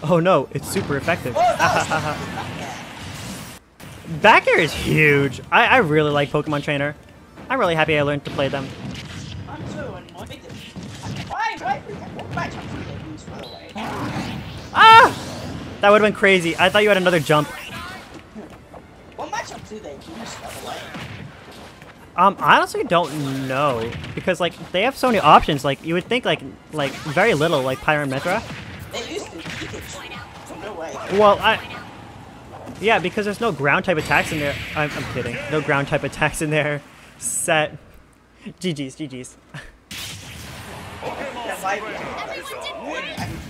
Oh no, it's super effective. Oh, back air is huge. I really like Pokemon Trainer. I'm really happy I learned to play them. I'm so annoyed. Ah! That would have been crazy. I thought you had another jump. What matchup do they use, by the way? I honestly don't know, because like they have so many options. Like you would think like very little, like Pyra and Mythra. They used to Pikachu. No way. Well, yeah, because there's no ground type attacks in there. I'm kidding. No ground type attacks in there. Set. GGs, GGs. I'm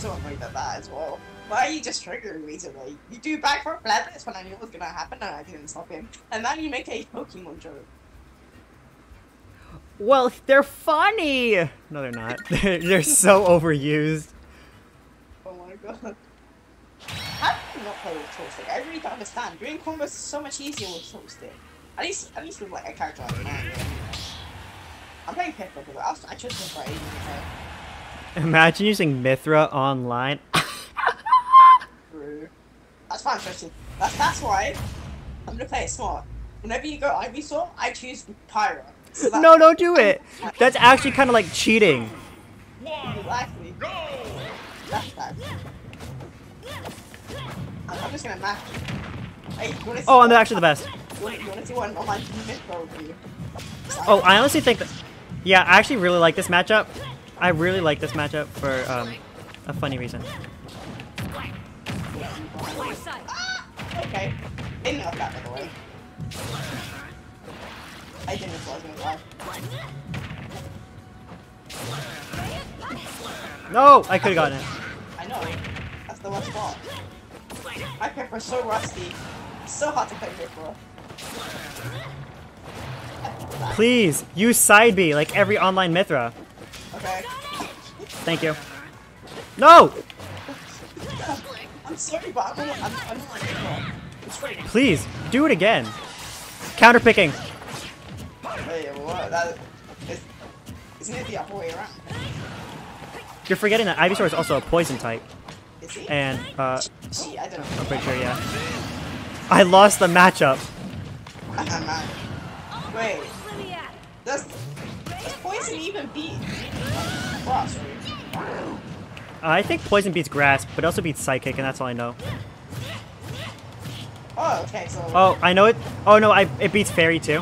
so annoyed at that as well. Why are you just triggering me today? You do backflip bladders when I knew it was gonna happen and I didn't stop him. And now you make a Pokemon joke. Well, they're funny! No, they're not. They're so overused. Oh my god. How do you not play with Toolstick? I really don't understand. Doing combos is so much easier with Toolstick. At least with like a character like mine. I'm playing Pythra because I chose Mythra ages ago. Imagine using Mythra online. That's fine, Tristan. That's why I'm gonna play it smart. Whenever you go Ivysaur, I choose Pyra. So no, don't do it! That's actually kind of like cheating. Exactly. That's bad. I'm just gonna match. Hey, oh, I'm actually the best. Oh, I honestly think that... Yeah, I actually really like this matchup. I really like this matchup for a funny reason. Okay. Didn't know that, by the way. I didn't know I was gonna lie. No! I could've gotten it. I know. That's the worst part. My Pyra's so rusty. It's so hard to play Pyra. Please, use side B like every online Mythra. Okay. Thank you. No! I'm sorry, but I'm please, do it again. Counter picking. Hey, well, isn't it the other way around? You're forgetting that Ivysaur is also a poison type. Is he? And, gee, I don't know. I'm pretty sure, yeah. I lost the matchup. Wait, does poison even beat grass? I think poison beats grass, but it also beats psychic, and that's all I know. Oh, okay, so... Oh, I know it. Oh, no, it beats fairy, too.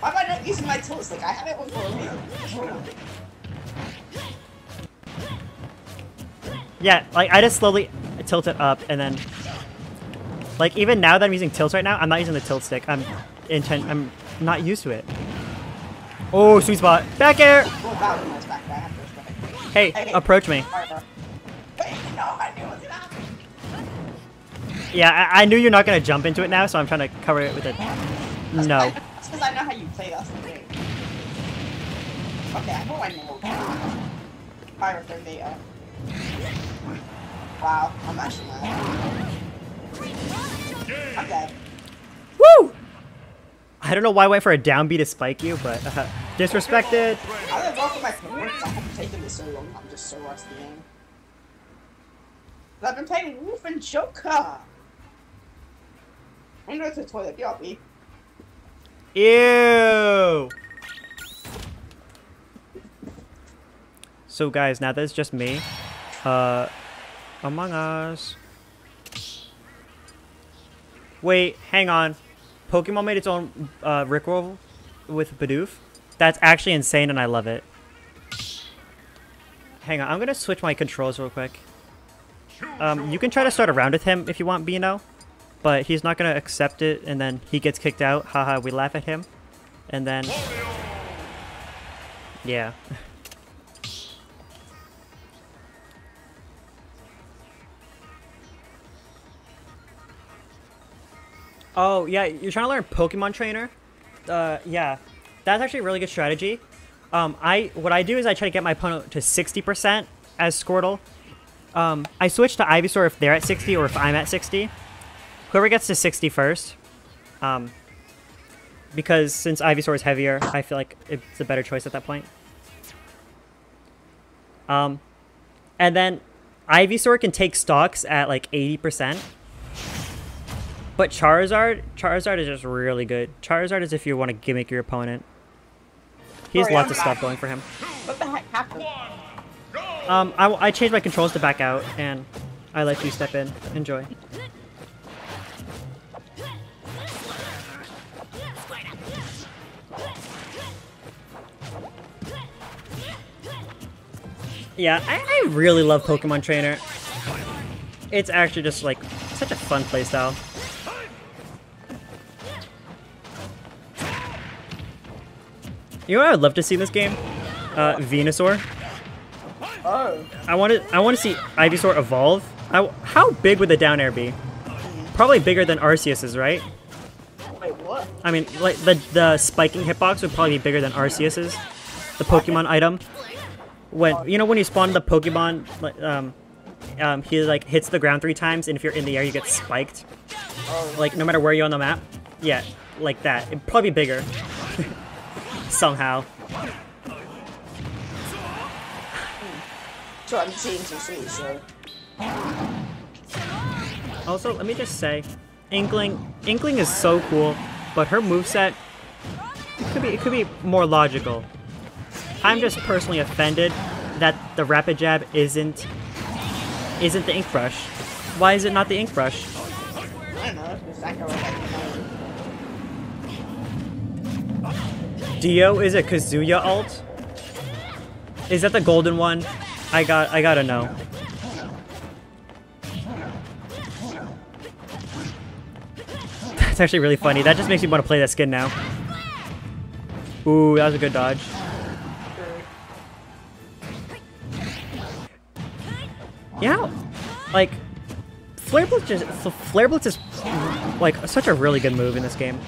Why am I not using my tools? Like, I have it on for a week. Yeah, like, I just slowly tilt it up, and then... Like, even now that I'm using tilts right now, I'm not using the tilt stick. I'm not used to it. Oh, sweet spot. Back air! Hey, approach me. Yeah, I knew you're not going to jump into it now, so I'm trying to cover it with a... No. That's because I know how you play, that's the thing. Okay, I know I know. Pyra from data. Wow, I'm actually mad. I'm dead. Woo! I don't know why I went for a downbeat to spike you, but disrespected. I haven't blocked my favorites. I haven't taken this so long. I'm just so rusty. But I've been playing Wolf and Joker. I'm going to the toilet. BRB. Ew. So guys, now that it's just me, Among Us. Wait, hang on. Pokemon made its own Rickroll with Bidoof. That's actually insane and I love it. Hang on, I'm gonna switch my controls real quick. You can try to start a round with him if you want, Bino, but he's not gonna accept it and then he gets kicked out. Haha, we laugh at him. And then... Yeah. Oh, yeah, you're trying to learn Pokemon Trainer? Yeah. That's actually a really good strategy. What I do is I try to get my opponent to 60% as Squirtle. I switch to Ivysaur if they're at 60 or if I'm at 60. Whoever gets to 60 first. Because since Ivysaur is heavier, I feel like it's a better choice at that point. And then Ivysaur can take stocks at like 80%. But Charizard is just really good. Charizard is if you want to gimmick your opponent. He has lots of stuff going for him. What the heck happened? I changed my controls to back out, and I let you step in. Enjoy. Yeah, I really love Pokemon Trainer. It's actually just, like, such a fun playstyle. You know what I would love to see in this game? Venusaur. Oh. I want to see Ivysaur evolve. How big would the down air be? Probably bigger than Arceus's, right? Wait, what? I mean, like, the spiking hitbox would probably be bigger than Arceus's. The Pokemon item. When, you know, when you spawn the Pokemon, like, he, like, hits the ground 3 times, and if you're in the air, you get spiked. Like, no matter where you're on the map. Yeah, like that. It'd probably be bigger. Somehow. Also, let me just say, Inkling is so cool, but her moveset could be more logical. I'm just personally offended that the Rapid Jab isn't the Ink Brush. Why is it not the Ink Brush? I don't know. It's not Dio is a Kazuya ult? Is that the golden one? I gotta know. That's actually really funny. That just makes me want to play that skin now. Ooh, that was a good dodge. Yeah, like, Flare Blitz is, like, such a really good move in this game.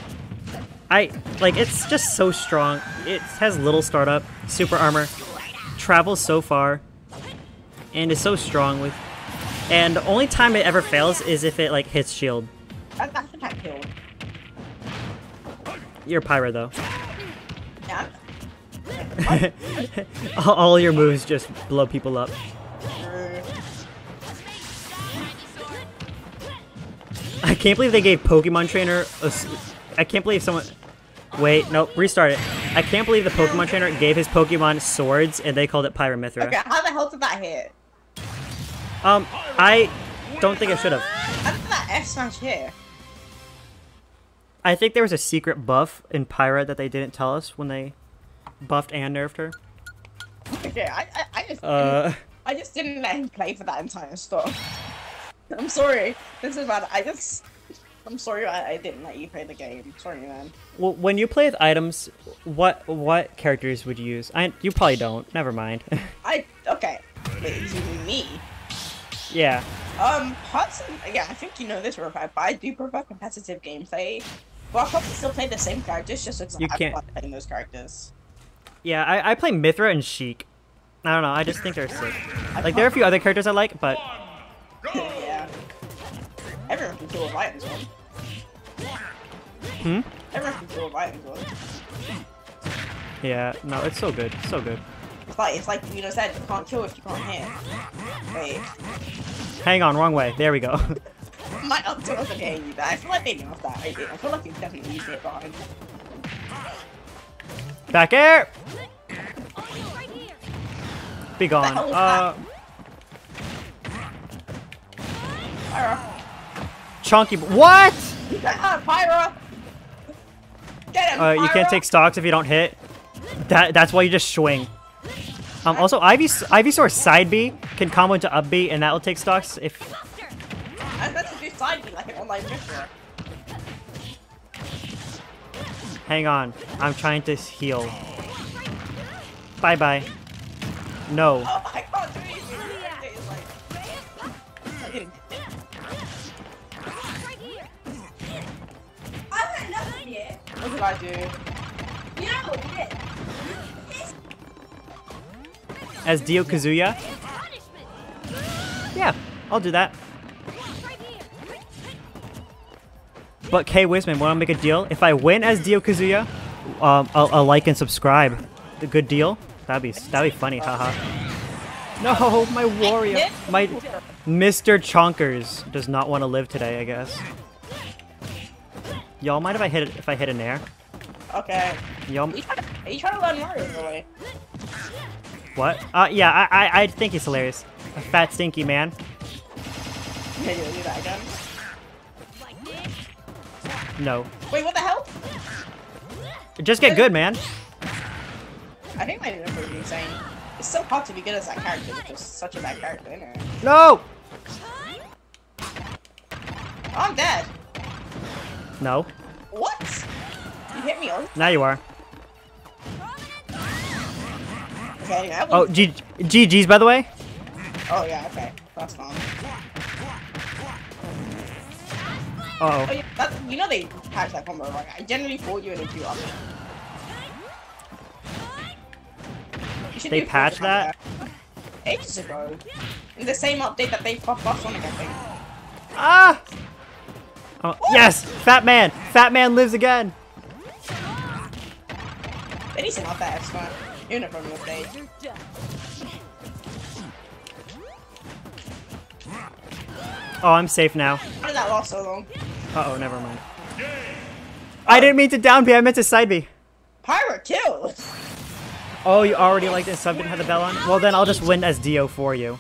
It's just so strong. It has little startup, super armor, travels so far, and is so strong with. And the only time it ever fails is if it, like, hits shield. That's the type shield. You're Pyra, though. Yeah. All your moves just blow people up. I can't believe they gave Pokemon Trainer a... I can't believe someone... Wait, no, restart it. I can't believe the Pokemon Trainer gave his Pokemon swords and they called it Pyra Mythra. Okay, how the hell did that hit? I don't think it should have. How did that F smash hit? I think there was a secret buff in Pyra that they didn't tell us when they buffed and nerfed her. Okay, I just didn't let him play for that entire stuff. I'm sorry. This is bad. I'm sorry I didn't let you play the game. Sorry, man. Well, when you play with items, what characters would you use? You probably don't. Never mind. Okay. Wait, me? Yeah. Yeah, I think you know this, but I do prefer competitive gameplay. Well, I probably still play the same characters, just because I can't playing those characters. Yeah, I play Mythra and Sheik. I don't know. I just think they're sick. Like, there are a few other characters I like, but... Yeah. Everyone can kill a Vitan's one. Everyone can kill a Vitan's one. Yeah, no, it's so good. So good. It's like you know said, you can't kill if you can't hit. Wait. Hang on, wrong way. There we go. My up tilt doesn't hit you, but I feel like they know that. I feel like it's definitely easy at behind. Back air! Be gone. Pyra. Chunky. What? Pyra. Get him, Pyra. You can't take stocks if you don't hit. That's why you just swing. Also, Ivysaur's side B can combo into up B, and that will take stocks if. I'm about to do side B like an online picture. Hang on, I'm trying to heal. Bye bye. No. Oh, I can't do anything. What did I do? As Dio Kazuya? Yeah, I'll do that. But K Wiseman, wanna make a deal? If I win as Dio Kazuya, I'll like and subscribe. A good deal? That'd be funny, haha. No, my warrior, my Mr. Chonkers does not want to live today, I guess. Y'all mind if I hit an air? Okay. Yum. Are you trying to learn Mario away? What? Yeah, I think he's hilarious. A fat stinky man. Can you do that again? No. Wait, what the hell? Just get good, man. I think my number is insane. It's so hard to be good as that character, which is such a bad character, isn't it? No! Oh, I'm dead. No. What? You hit me on? Now you are. Okay, that was... Oh, GG's, by the way? Oh, yeah, okay. That's fine. Uh-oh. Oh, yeah, you know they patched that combo wrong. I generally fought you and it blew up. They patched that? Ages ago. In the same update that they buffed Sonic, I think. Ah! Oh, yes! Fat Man! Fat Man lives again! They need to not that expert. You're not from the stage. Oh, I'm safe now. How did that last so long? Uh-oh, never mind. I didn't mean to down B, I meant to side B. Pyra killed! Oh, you already liked it, so I didn't have the bell on? Well, then I'll just win as Dio for you.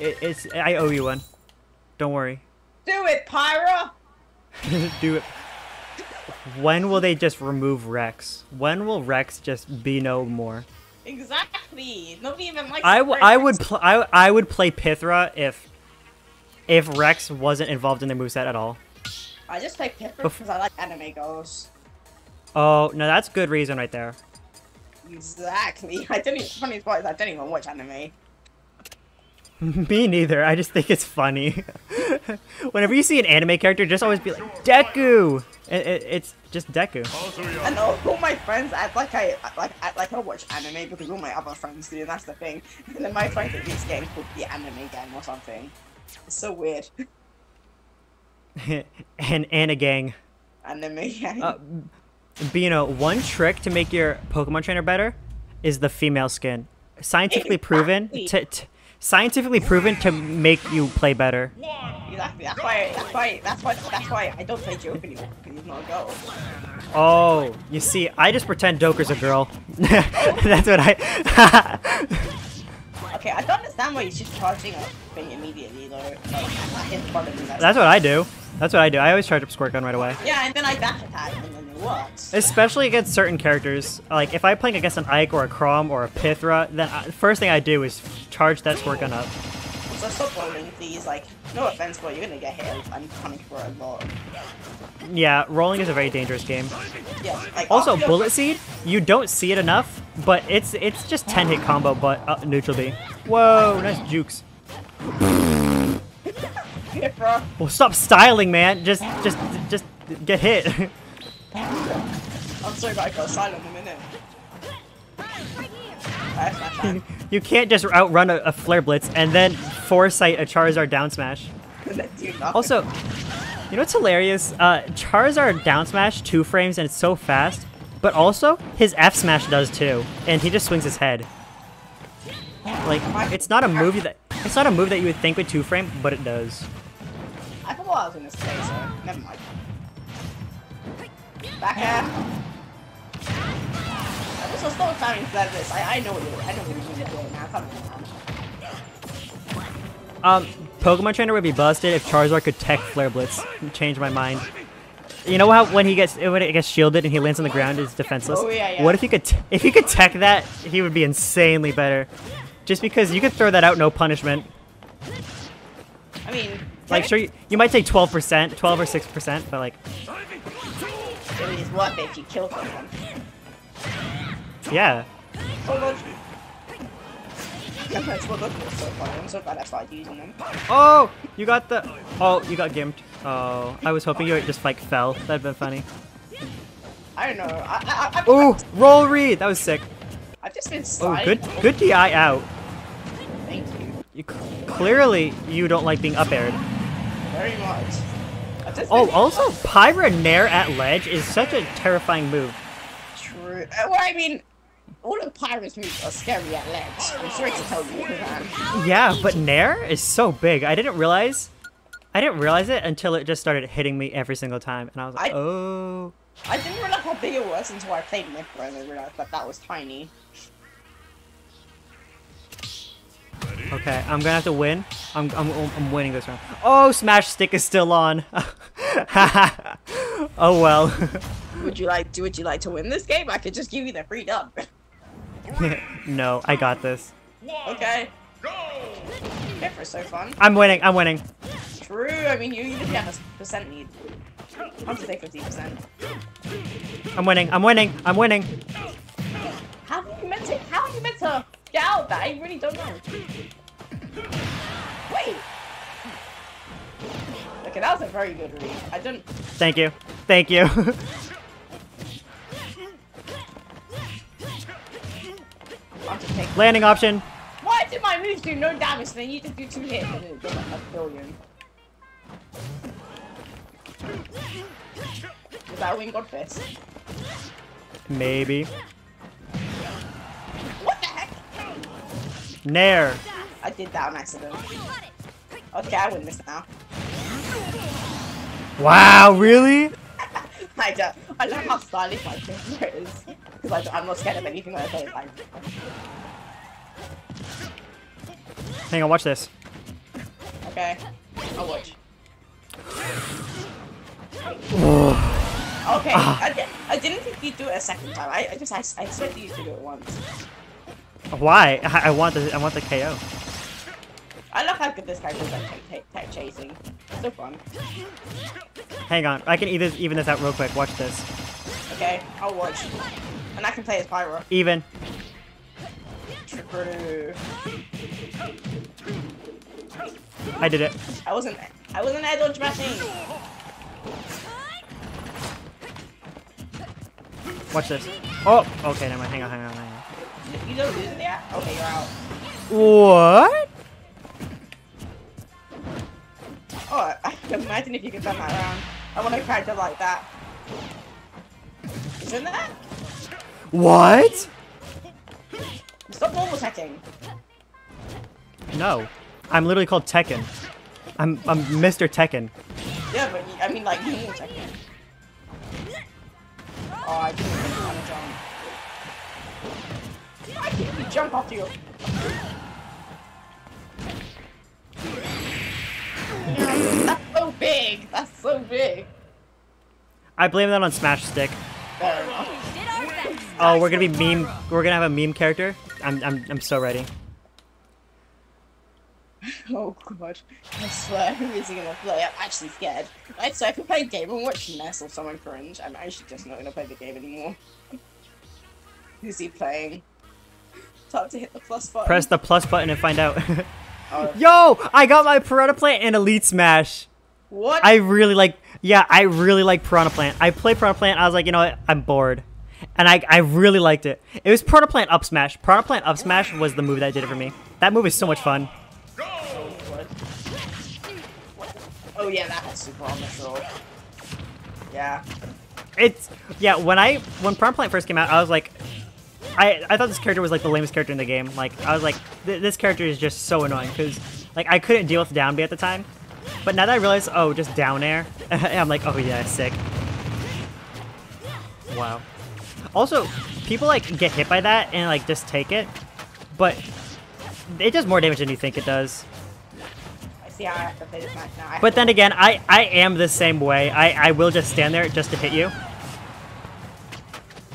I owe you one. Don't worry. Do it, Pyra! Do it. When will they just remove Rex? When will Rex just be no more? Exactly! Nobody even likes I would play Mythra if Rex wasn't involved in the moveset at all. I just play Pythra because I like anime girls. Oh, no, that's good reason right there. Exactly. Funny part is I don't even watch anime. Me neither. I just think it's funny. Whenever you see an anime character, just always be like, Deku! It's just Deku. And all my friends act like I watch anime because all my other friends do, and that's the thing. And then my friend keeps getting called the anime gang or something. It's so weird. and a gang. Anime gang. Bino, one trick to make your Pokemon Trainer better is the female skin. Scientifically proven to make you play better. Exactly. That's why I don't play Joker anymore, because he's not a girl. Oh, you see, I just pretend Joker's a girl. That's what I... Okay, I don't understand why he's just charging up thing immediately though. That's what I do. That's what I do. I always charge up Squirt Gun right away. Yeah, and then I back attack and then it works. Especially against certain characters. Like if I'm playing against an Ike or a Crom or a Pythra, then the first thing I do is charge that Squirt Gun up. So stop rolling, please. Like, no offense, but you're gonna get hit. I'm coming for a lot. Yeah, rolling is a very dangerous game. Yeah, like, also, Bullet Seed, you don't see it enough, but it's just 10-hit combo, but neutral B. Whoa, nice jukes. Hit, bro. Well, stop styling, man. Just get hit. I'm sorry, but I got silent in a minute. You can't just outrun a Flare Blitz and then foresight a Charizard down smash. Also, you know what's hilarious? Charizard down smash 2 frames and it's so fast, but also his F smash does too, and he just swings his head. Like it's not a move that you would think would 2 frame, but it does. I forgot I was in this place, so never mind. Back air. So stop timing like this. I know what you're doing. I know what you're doing now. Come on. Pokemon Trainer would be busted if Charizard could tech Flare Blitz. Change my mind. You know how when it gets shielded and he lands on the ground, it's defenseless. Oh, yeah, yeah. What if he could tech that? He would be insanely better. Just because you could throw that out, no punishment. I mean, like sure you might take 12%, 12 or 6%, but like it is worth it if you kill someone. Yeah. I'm so glad I started using them. Oh, you got the. Oh, you got gimped. Oh, I was hoping you just like fell. That'd been funny. I don't know. Oh, roll read. That was sick. I've just been sliding. Oh, good DI out. Thank you. Clearly, you don't like being up aired. Very much. Oh, also, Pyra Nair at ledge is such a terrifying move. True. Well, I mean. All of Pyra's moves are scary at ledge. I'm sorry to tell you that. Yeah, but Nair is so big. I didn't realize it until it just started hitting me every single time, and I was like, oh. I didn't realize how big it was until I played Mythra and I realized that that was tiny. Okay, I'm gonna have to win. I'm winning this round. Oh, Smash Stick is still on. Oh well. Would you like to win this game? I could just give you the free dub. No, I got this. Okay. Go. Mythra's so fun. I'm winning. True. I mean, you just have a percent need. I'll just say 50%. I'm winning. How have you meant to get out of that? I really don't know. Wait. Okay, that was a very good read. I don't. Thank you. Landing option. Why did my moves do no damage? Then you just do 2 hits and it does like a billion. Is that wing god fist? Maybe. What the heck? Nair. I did that on accident. Okay, I win this now. Wow, really? I love how stylish my character is. Because I'm not scared of anything that I play like. Hang on, watch this. Okay, I'll watch. Okay, I didn't think you'd do it a second time. I expected you to do it once. Why? I want the KO. I love how good this character is at tech chasing. It's so fun. Hang on, I can even this out real quick. Watch this. Okay, I'll watch. And I can play as Pyra. Even. True. I did it. I wasn't air dodge mashing. Watch this. Oh, okay, never mind. Hang on. You don't lose it yet? Okay, you're out. What? Oh, imagine if you could turn that around. I want a character like that. Isn't that? What? Stop normal Tekken. No, I'm literally called Tekken. I'm Mr. Tekken. Yeah, but I mean like normal Tekken. Oh, I didn't even want to jump. Why can't you jump off you? That's so big. That's so big. I blame that on Smash Stick. Oh, we're gonna be meme. We're gonna have a meme character. I'm so ready. Oh god, I swear, who is he gonna play? I'm actually scared. Right, so I could play a game and watch Ness or someone cringe. I'm actually just not gonna play the game anymore. Who's he playing? Time to hit the plus button. Press the plus button and find out. Oh. Yo, I got my Piranha Plant in Elite Smash. What? I really like Piranha Plant. I played Piranha Plant. I was like, you know what? I'm bored. And I really liked it. It was Piranha Plant Up Smash. Piranha Plant Up Smash was the move that did it for me. That move is so much fun. Oh yeah, that has super on the show. Yeah. When Piranha Plant first came out, I was like, I thought this character was like the lamest character in the game. Like I was like, this character is just so annoying because like I couldn't deal with down B at the time. But now that I realize, oh, just down air, I'm like, oh yeah, sick. Wow. Also, people like get hit by that and like just take it, but it does more damage than you think it does. I see how I have to play this match now. But then again, I am the same way. I will just stand there just to hit you.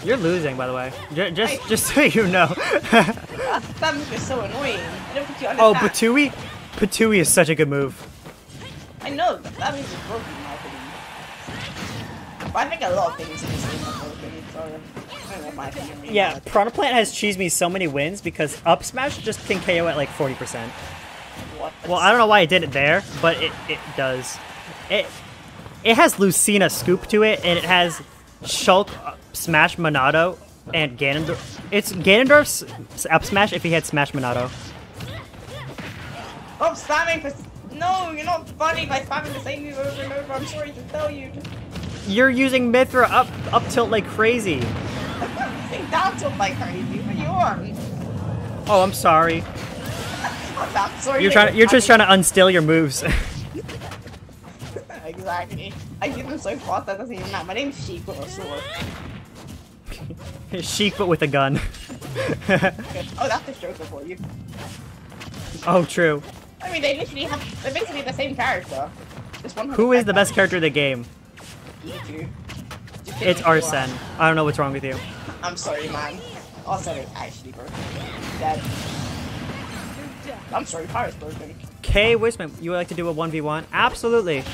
You're losing, by the way. Just so you know. That move is so annoying. I don't think you understand. Oh, Patooie! Patooie is such a good move. I know, but that move is broken in my opinion. But I think a lot of things in this game are broken, so I don't know my opinion. Yeah, Piranha Plant has cheesed me so many wins because Up Smash just can KO at like 40%. What? Well, I don't know why it did it there, but it does. It has Lucina Scoop to it, and it has Shulk Smash Monado and Ganondorf. It's Ganondorf's Up Smash if he had Smash Monado. Oh, spamming for... No, you're not funny by spamming the same move over and over. I'm sorry to tell you. You're using Mythra up tilt like crazy. I'm not using down tilt like crazy, but you are. Oh, I'm sorry. I'm sorry. You're just trying to unstill your moves. I Exactly. I get them so fast that doesn't even matter. My name's Sheik with a sword. Sheik but with a gun. Oh, that's the Joker for you. Oh, true. I mean, they literally have, they're basically the same character. Who is the best character in the game? Pikachu. It's Arsene. I don't know what's wrong with you. I'm sorry, man. Arsene is actually broken. Dead. I'm sorry, Pyra's broken. K Wiseman, you would like to do a 1v1? Absolutely. Here,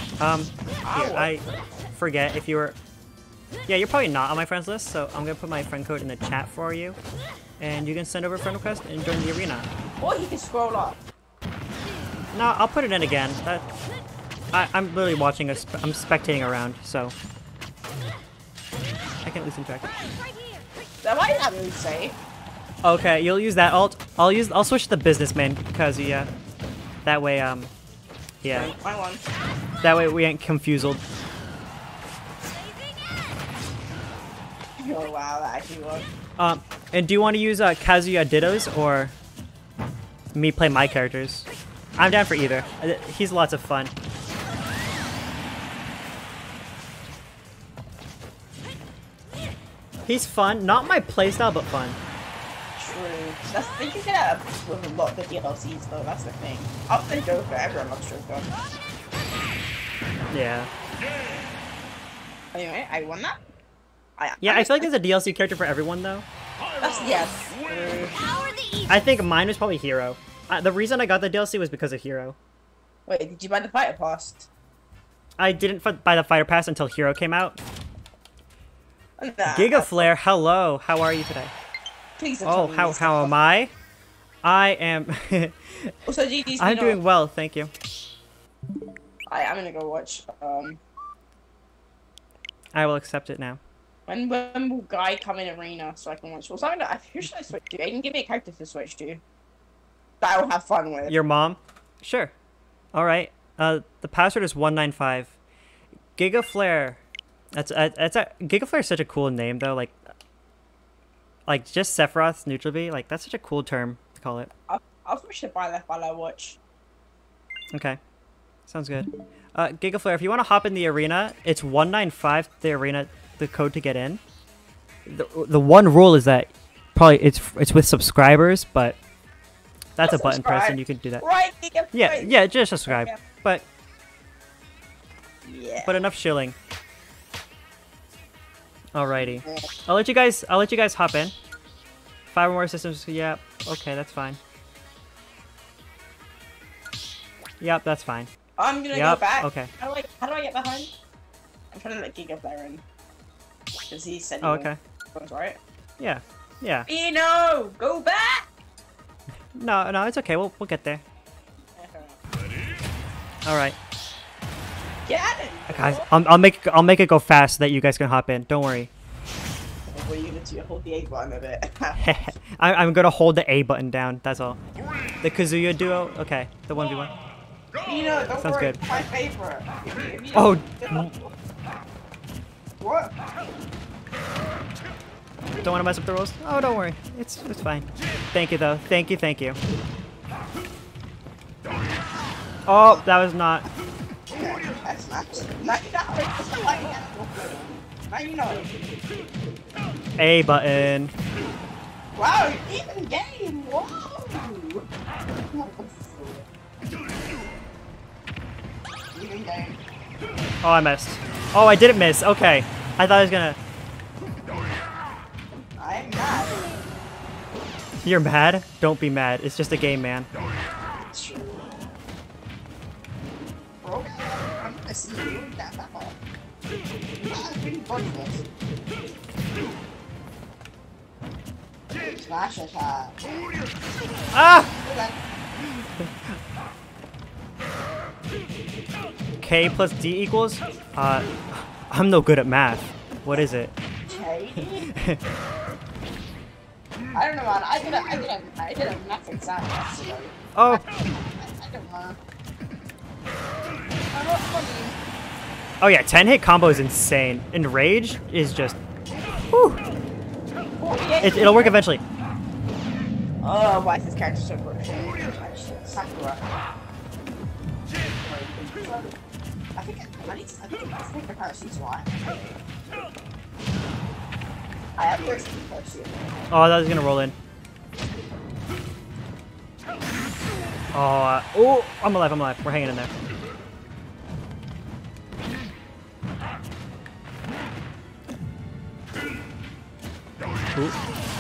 I forget if you were... Yeah, you're probably not on my friends list, so I'm gonna put my friend code in the chat for you. And you can send over a friend request and join the arena. Or you can scroll up. Nah, I'll put it in again. I'm literally watching, I'm spectating around, so... I can't lose track. That might not really say. Okay, you'll use that alt. I'll switch the businessman, because yeah, that way yeah. I won. That way we ain't confused. Oh wow, that actually worked. And do you want to use Kazuya Dittos or me play my characters? I'm down for either. He's lots of fun. He's fun, not my playstyle, but fun. True. That's, I think you get out with a lot of the DLCs, though. That's the thing. Up the Joker, everyone loves Joker. Yeah. Anyway, I won that. I feel like there's a DLC character for everyone, though. That's, yes. I think mine was probably Hero. The reason I got the DLC was because of Hero. Wait, did you buy the Fighter Pass? I didn't buy the Fighter Pass until Hero came out. Nah, Gigaflare, hello. How are you today? Please. Oh, how am I? I am. Also, GG's. I'm doing well, thank you. I'm gonna go watch. I will accept it now. When will Guy come in arena so I can watch? Well, something who should I switch to? Aiden, give me a character to switch to. That I will have fun with. Your mom? Sure. All right. The password is 195. Gigaflare. That's a Gigaflare is such a cool name though, like just Sephiroth's neutral B, like that's such a cool term to call it. I'll switch it by left while I watch. Okay, sounds good. Gigaflare, if you want to hop in the arena, it's 195. The arena, the code to get in. The one rule is that probably it's with subscribers, but that's a button press and you can do that. Right, Gigaflare. Yeah, just subscribe. Okay. But enough shilling. Alrighty, I'll let you guys hop in. 5 or more systems. Yep. Yeah, okay, that's fine. Yep, that's fine. I'm gonna go back. Okay. How do I get behind? I'm trying to let Gigaflare in. Cause he said. Oh, okay. That's right. Yeah. Yeah. Bino, go back. No, it's okay. We'll get there. All right. Guys, I'll make it go fast so that you guys can hop in. Don't worry. What are you gonna do? Hold the A button a bit. I'm gonna hold the A button down. That's all. The Kazuya duo. Okay, the 1v1. Bino, don't sounds worry. Good. My favorite. Oh. What? Don't want to mess up the rules. Oh, don't worry. It's fine. Thank you though. Thank you. Oh, that was not. A button. Wow, even game. Whoa. Even game. Oh, I missed. Oh, I didn't miss. Okay, I thought I was gonna. I'm mad. You're mad? Don't be mad. It's just a game, man. Ah! K plus D equals? I'm no good at math. What is it? K? I don't know, man. I did a math exam last year. Oh. I don't know. Oh yeah, 10-hit combo is insane. Enrage is just... Whew. It'll work eventually. Oh, why is this character so good? Sakurai. I think the parachutes want. I have first parachute. Oh, that was gonna roll in. Oh, I'm alive. We're hanging in there. Ooh.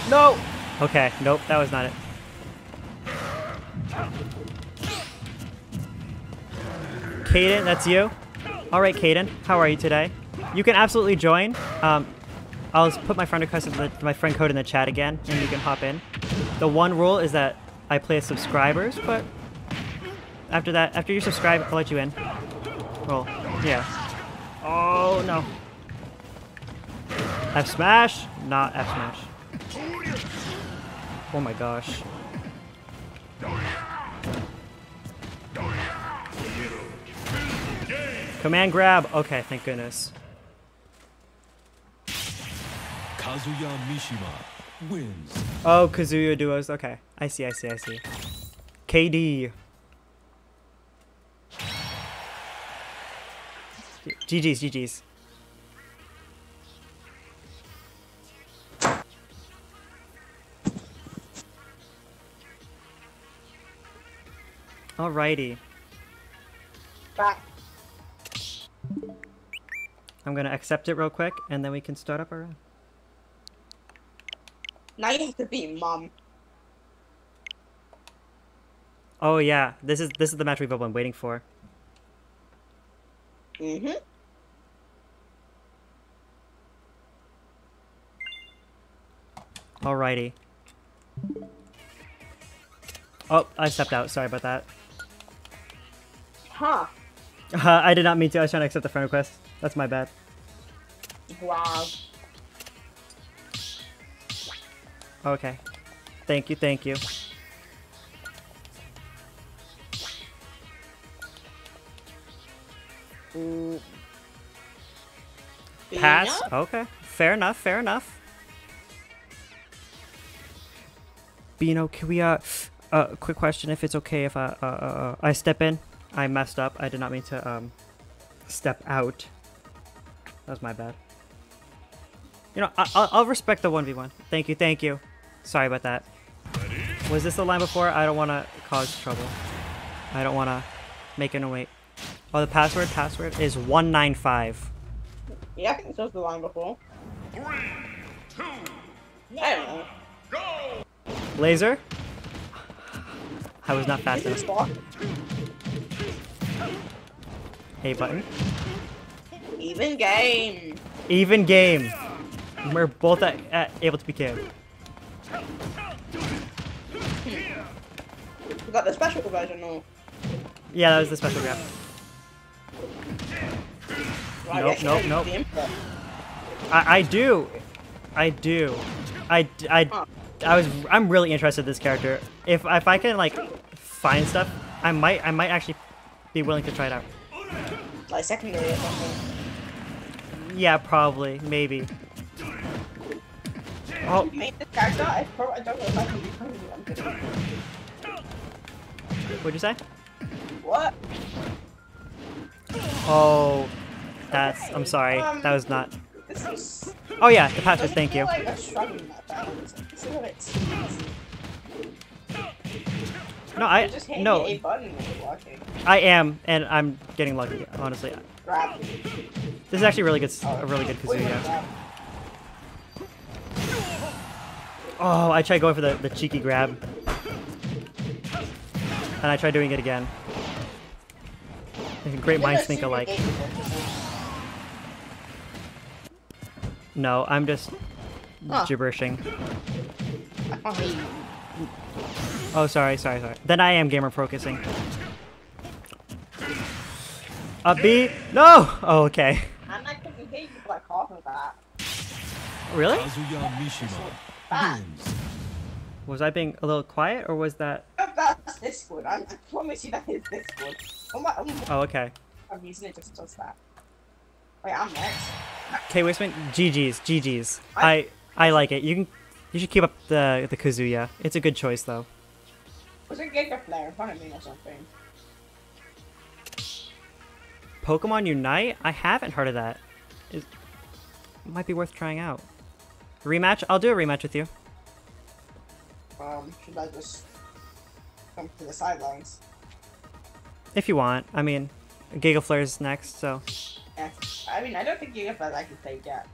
No! Okay, nope, that was not it. Kaden, that's you? Alright, Kaden, how are you today? You can absolutely join. I'll put my friend request, my friend code in the chat again, and you can hop in. The one rule is that I play as subscribers, but after that, after you subscribe, I'll let you in. Roll. Yeah. Oh, no. F smash? Not F smash. Oh my gosh. Command grab. Okay, thank goodness. Kazuya Mishima wins. Oh, Kazuya duos. Okay, I see. KD. GG's. Alrighty. Bye. I'm gonna accept it real quick, and then we can start up our round. Now you have to beat Mom. Oh yeah, this is the match we've all been waiting for. Mhm. Alrighty. Oh, I stepped out. Sorry about that. Huh. I did not mean to. I was trying to accept the friend request. That's my bad. Wow. Okay. Thank you. Ooh. Pass? Okay. Fair enough. Bino, can we, quick question if it's okay if I step in? I messed up. I did not mean to step out. That was my bad. You know, I'll respect the 1v1. Thank you. Sorry about that. Was this the line before? I don't want to cause trouble. I don't want to make anyone wait. Oh, the password is 195. Yeah, I think this was the line before. 3, 2, 1, I don't know. Go! Laser? I was not fast enough. A button. Even game. We're both at able to be killed. We got the special version, or? Yeah, that was the special grab. Right, nope. I'm really interested in this character. If I can like find stuff, I might actually be willing to try it out. Like secondary or something. Yeah, probably, maybe. Oh. What'd you say? What? Oh, that's. I'm sorry. That was not. Oh yeah, the password. Thank you. No. I am, and I'm getting lucky. Honestly, this is actually really good. A really good Kazuya. Oh, I tried going for the cheeky grab, and I tried doing it again. Great minds think alike. No, I'm just gibberishing. Oh, sorry. Then I am gamer focusing. Up B? No! Oh, okay. I'm not gonna hate you for coughing that. Really? Was I being a little quiet, or was that? That's this one. I promise you that is this one. Oh, okay. I'm using it just does that. Wait, I'm next. K Wiseman, GG's. I like it. You should keep up the Kazuya. It's a good choice though. Was it Gigaflare in front of me or something? Pokemon Unite? I haven't heard of that. It might be worth trying out. Rematch? I'll do a rematch with you. Should I just come to the sidelines? If you want. I mean, Gigaflare's next, so... Yeah. I mean, I don't think Gigaflare I can take yet.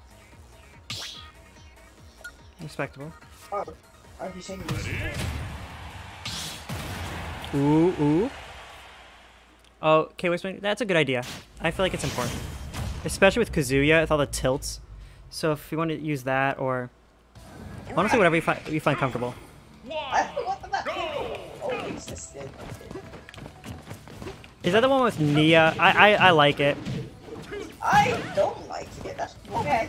Respectable. Oh, are you saying this? Ooh, ooh. Oh, K Wiseman, that's a good idea. I feel like it's important. Especially with Kazuya, with all the tilts. So if you want to use that, or... Honestly, whatever you find comfortable. I forgot that that always existed. Is that the one with Nia? I like it. I don't like it. That's okay.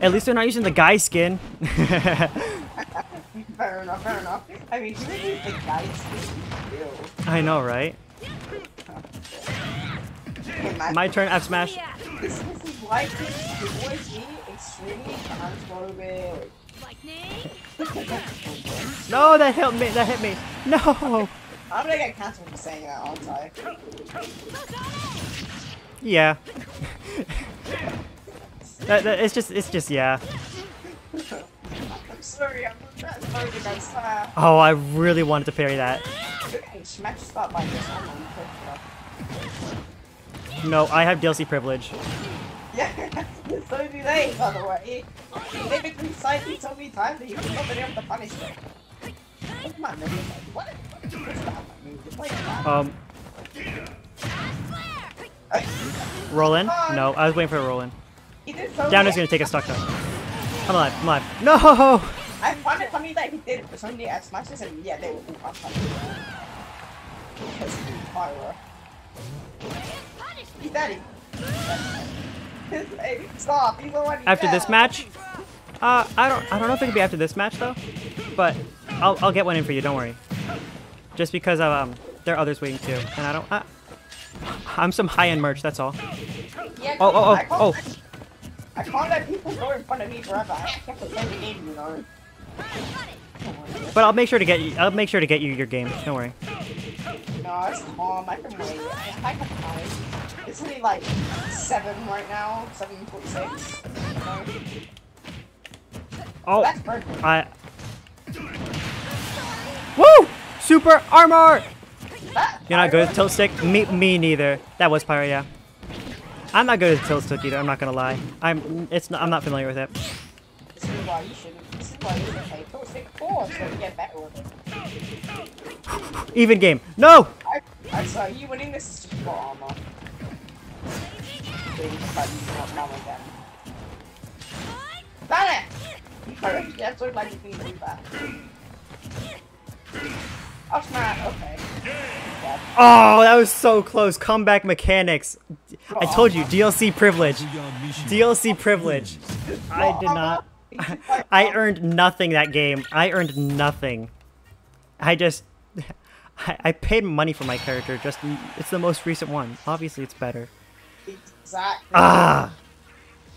At least they're not using the guy skin. Fair enough, fair enough. I mean, who is the guy skin? Ew. I know, right? My turn, F smash. This is why kids avoid me extremely unmotivated. No, that hit me! That hit me! No! I'm gonna get cancelled for saying that, aren't I? Yeah. It's just yeah. I'm sorry, I'm not trying to go fire. Oh, I really wanted to parry that. No, I have DLC privilege. Yeah, so do they, by the way. They make me side so many times that you can not be able to punish them. What's my move? What? What's that move? It's like that. Roll in? No, I was waiting for a roll in. Downer's gonna take a stock down. I'm alive, I'm alive. No! I found it funny that he did it for so many smashes and yeah, they were all because he was Pyra. He's dead. Hey, stop. He's the one after dead. This match? I don't know if it could be after this match though, but I'll get one in for you. Don't worry. Just because there are others waiting too, and I don't. I'm some high-end merch. That's all. Yeah, I can't let people go in front of me forever. I have to play the game, you know. But I'll make sure to get you. I'll make sure to get you your game. Don't worry. No, it's calm. I can wait. I can wait. It's only like 7 right now. 7:46. Oh, that's perfect. Woo! Super armor. You're not good at tilt stick. Me neither. That was Pyra, yeah. I'm not good at tilt stick either. I'm not gonna lie. I'm not familiar with it. Even game. No! I'm sorry, you winning this is just for armor. Damn it! That's what like you do that. Oh, smart, okay. Oh, that was so close. Comeback mechanics. I told you, DLC privilege. DLC privilege. I did not. I earned nothing that game. I earned nothing. I just... I paid money for my character. Just it's the most recent one. Obviously, it's better. Exactly. Ah.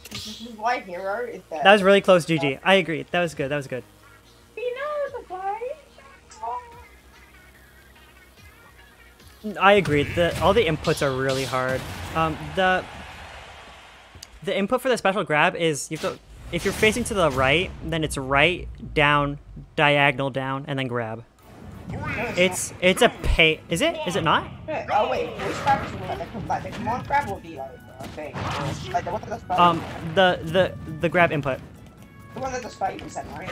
This is why Hero is better. That was really close, GG. I agree. That was good. That was good. You know the vibe. I agree. All the inputs are really hard. The input for the special grab is you have to. If you're facing to the right, then it's right, down, diagonal, down, and then grab. It's a pain. Is it? Is it not? Oh wait, which grab is like the command grab will be like the grab input. The one that the spike is set, right?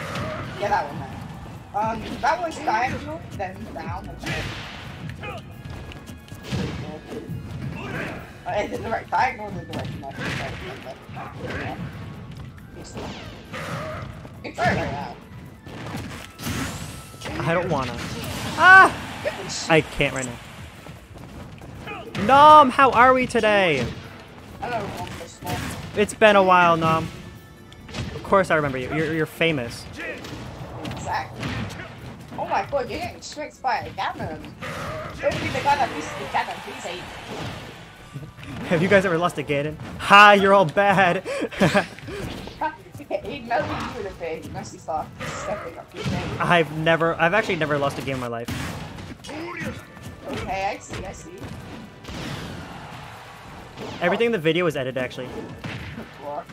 Yeah, that one. Man. That one's diagonal, then down, and then. And then the right diagonal, the direction left, right. I don't wanna. Ah! I can't right now. Nom, how are we today? It's been a while, Nom. Of course I remember you. You're famous. Exactly. Oh my god, you're getting tricked by a Ganon. Don't be the guy that loses the Ganon, please Aiden. Have you guys ever lost a Ganon? Ha, you're all bad. I've actually never lost a game in my life. Okay, I see. Everything in the video was edited, actually. No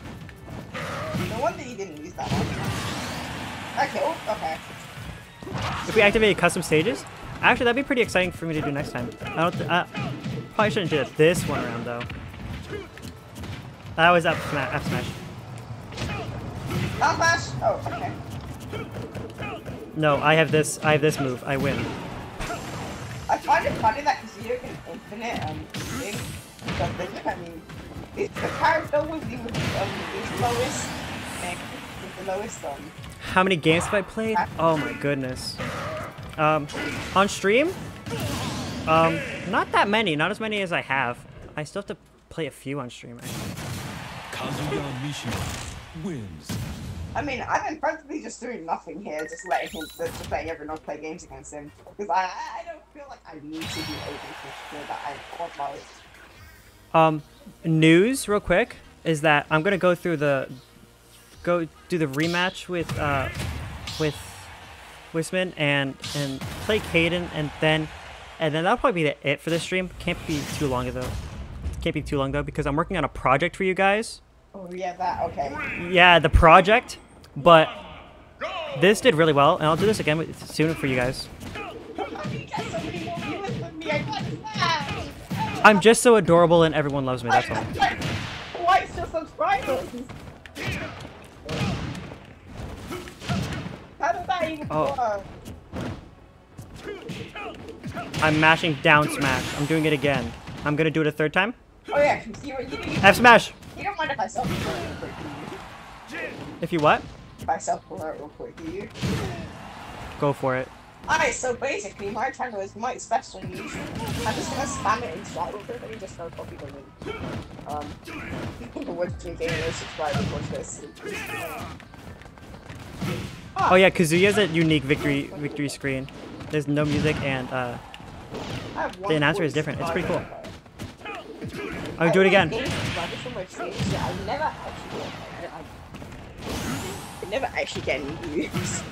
wonder you didn't use that one. Okay, oh, okay. If we activate custom stages, actually that'd be pretty exciting for me to do next time. I don't. Probably shouldn't do it this one round though. That was up smash. Up smash. Oh, okay. No, I have this move. I win. I find it funny that Kazuya can infinite things. I mean, it's the character with the lowest thing, with the lowest one. How many games have I played? Oh my goodness. On stream? Not that many. Not as many as I have. I still have to play a few on stream. Kazuya Mishima wins. I mean, I've been practically just doing nothing here, just letting everyone play games against him. Because I don't feel like I need to be able to feel that I want my... News real quick is that I'm gonna go through the do the rematch with Wiseman and play Caden and then that'll probably be it for this stream. Can't be too long though because I'm working on a project for you guys. Oh yeah, that okay. Yeah, the project, but this did really well and I'll do this again soon for you guys. I'm just so adorable and everyone loves me, that's all. Why so subscribers? How did that even work? I'm mashing down smash. I'm doing it again. I'm gonna do it a third time. Oh yeah, you F smash! You don't mind if I self-pull out real quick, do you? If you what? If I self-pull out real quick, do you? Go for it. Alright, so basically my channel is my special news. I'm just gonna spam it in chat with it, let me just know what people need. People watching game and subscribe and watch this. Oh yeah, Kazuya's a unique victory screen. There's no music and the announcer is different. It's pretty cool. I'll do it again. I never actually get any views.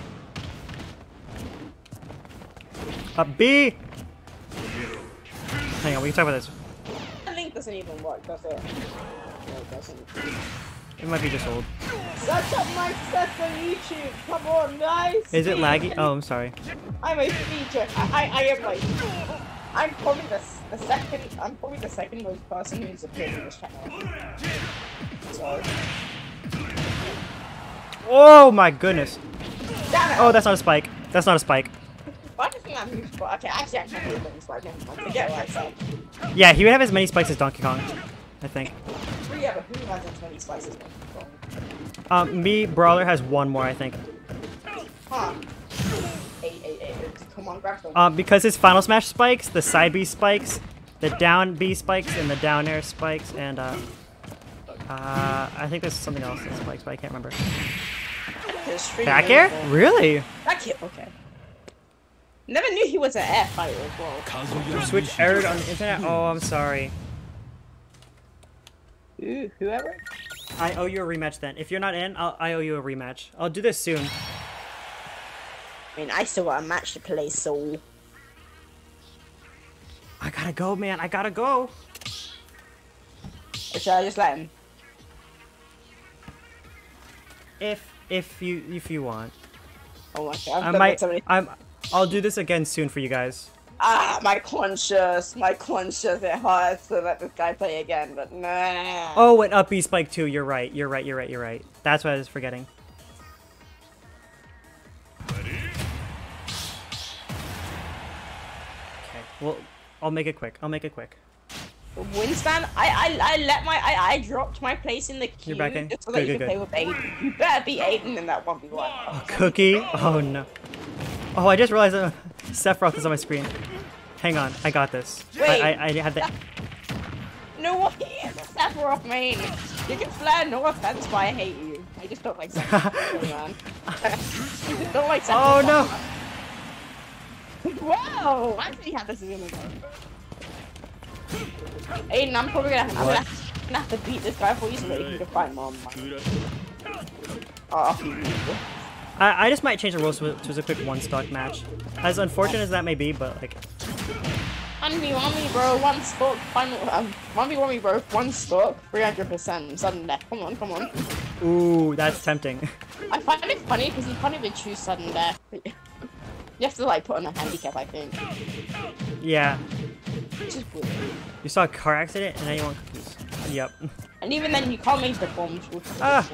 Up B! Hang on, we can talk about this. The link doesn't even work, does it? No, it doesn't. It might be just old. Such up my set on YouTube! Come on, guys! Is it laggy? Oh, I'm sorry. I'm a feature. I am like... I'm probably the second most person who's appeared in this channel. So... Oh my goodness! Damn it. Oh, that's not a spike. That's not a spike. Okay, actually, I can't do things like that. Yeah, he would have as many spikes as Donkey Kong, I think. Yeah, but who has as many spikes as Donkey Kong? Me, Brawler has one more, I think. Huh. Come on, grab them. Because his final smash spikes, the side B spikes, the down B spikes, and the down air spikes, and I think there's something else that spikes, but I can't remember. Back air? Really? Back air, okay. Never knew he was an air fighter as well. Switch errored on the internet? Oh, I'm sorry. Ooh, whoever? I owe you a rematch then. If you're not in, I owe you a rematch. I'll do this soon. I mean, I still got a match to play, so... I gotta go, man. I gotta go. Or should I just let him? If you want. Oh, okay. I'll do this again soon for you guys. Ah, my conscience, it hurts to let this guy play again, but nah. Oh, and up B spike too, you're right. That's what I was forgetting. Ready? Okay, well, I'll make it quick. Winston, I dropped my place in the queue just so that you could play with Aiden. You better be Aiden in that 1v1. Oh, Cookie? Oh no. Oh, I just realized that Sephiroth is on my screen. Hang on, I got this. Wait, I had that. No way, it's a Sephiroth main. Gigaflare, no offense, but I hate you. I just don't like Sephiroth, man. I just don't like Sephiroth. Oh no! Whoa! I actually had this in the game. Aiden, I'm probably gonna have to beat this guy for you so that you can find mom. Oh, I just might change the rules to a quick one-stock match. As unfortunate as that may be, but like... 1v1 me, bro. One stock. Final. 1v1 me, bro. One stock. 300%. Sudden death. Come on, come on. Ooh, that's tempting. I find it funny because you can't even choose sudden death. You have to like put on a handicap, I think. Yeah. Which is weird. You saw a car accident and now you want cookies. Yep. And even then, you can't make the bomb. Ah.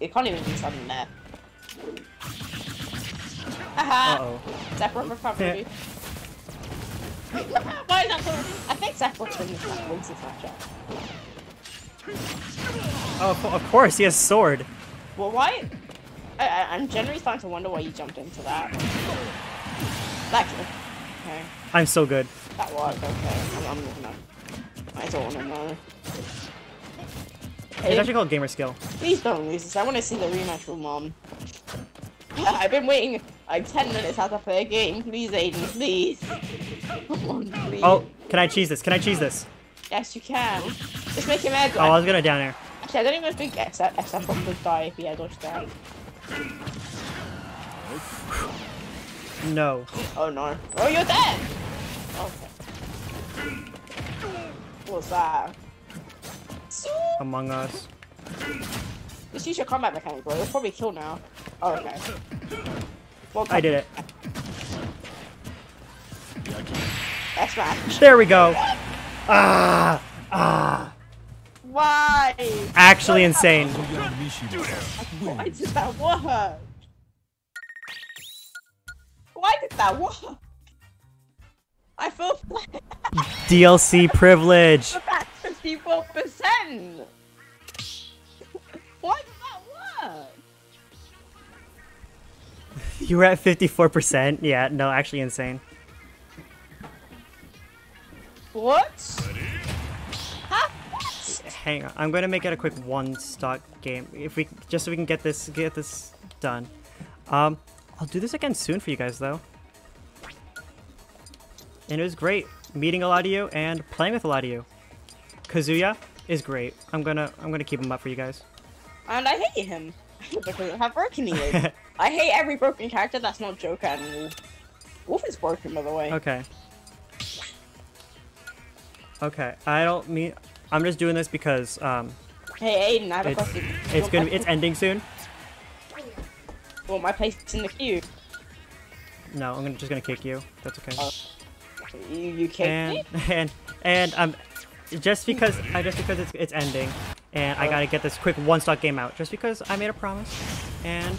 It can't even be sudden death. Haha. Uh-oh. Separate recovery. Why is that so? I think Sephiroth's in this matchup. Oh, of course, he has sword. Well, why? I'm generally starting to wonder why you jumped into that. Okay. I'm so good. That worked, okay. I'm not gonna. I don't wanna know. It's actually called gamer skill. Please don't lose this. I wanna see the rematch with Mom. I've been waiting like 10 minutes how to play a game. Please, Aiden, please. Come on, please. Oh, can I cheese this? Can I cheese this? Yes, you can. Just make him air dodge. Oh, I was gonna down air. Actually, I don't even think SF would die if he air dodged down. No. Oh, no. Oh, you're dead! Okay. What's that? Among Us. Just use your combat mechanic, bro. You'll probably kill now. Oh, okay. Well, I did it. That's right. There we go. Ah! Ah! Why? Actually insane. Why did that work? Why did that work? I feel like... DLC privilege. That's 54%. Why did that work? You were at 54%? Yeah, no, actually insane. What? Huh? What? Hang on, I'm gonna make it a quick one-stock game. If we just so we can get this done. I'll do this again soon for you guys though. And it was great meeting a lot of you and playing with a lot of you. Kazuya is great. I'm gonna keep him up for you guys. And I hate him. Because of how broken he is. I hate every broken character that's not Joker and Wolf. Wolf is broken, by the way. Okay. Okay, I don't mean... I'm just doing this because, Hey, Aiden, I have a question. It's ending soon. Well, my place is in the queue. No, I'm just gonna kick you. That's okay. Oh. You kicked me? Just because it's ending. And I gotta get this quick one-stock game out, just because I made a promise, and...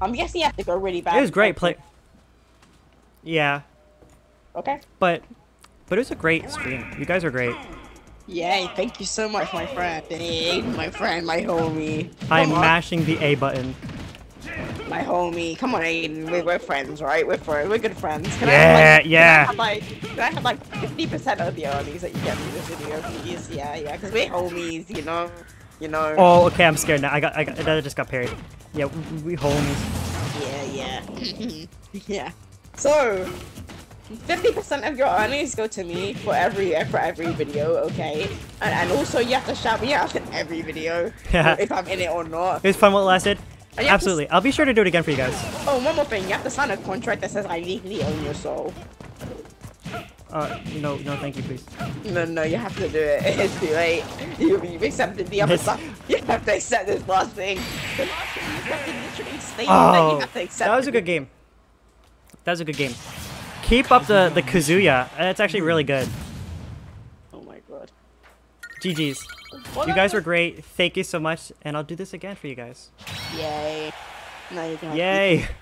I'm guessing you have to go really bad. It was great play. Yeah. Okay. But it was a great stream. You guys are great. Yay, thank you so much, my friend. My friend, my homie. I'm mashing the A button. My homie. Come on, Aiden. We're friends, right? We're good friends. Can I have like 50% of the earnings that you get from this video, please? Yeah, because we're homies, you know. Oh, okay, I'm scared now. I got, that just got parried. Yeah, we homies. Yeah. Yeah. So, 50% of your earnings go to me for every video, okay? And also, you have to shout me out in every video, if I'm in it or not. It was fun while it lasted. Absolutely. I'll be sure to do it again for you guys. Oh, one more thing. You have to sign a contract that says I legally own your soul. No, thank you, please. No, you have to do it. It's too late. You've accepted the other stuff. You have to accept this last thing. The last thing you have to literally state that you have to accept. That was a good game. That was a good game. Keep up the Kazuya. That's actually really good. Oh my god. GG's. You guys were great. Thank you so much, and I'll do this again for you guys. Yay! Yay!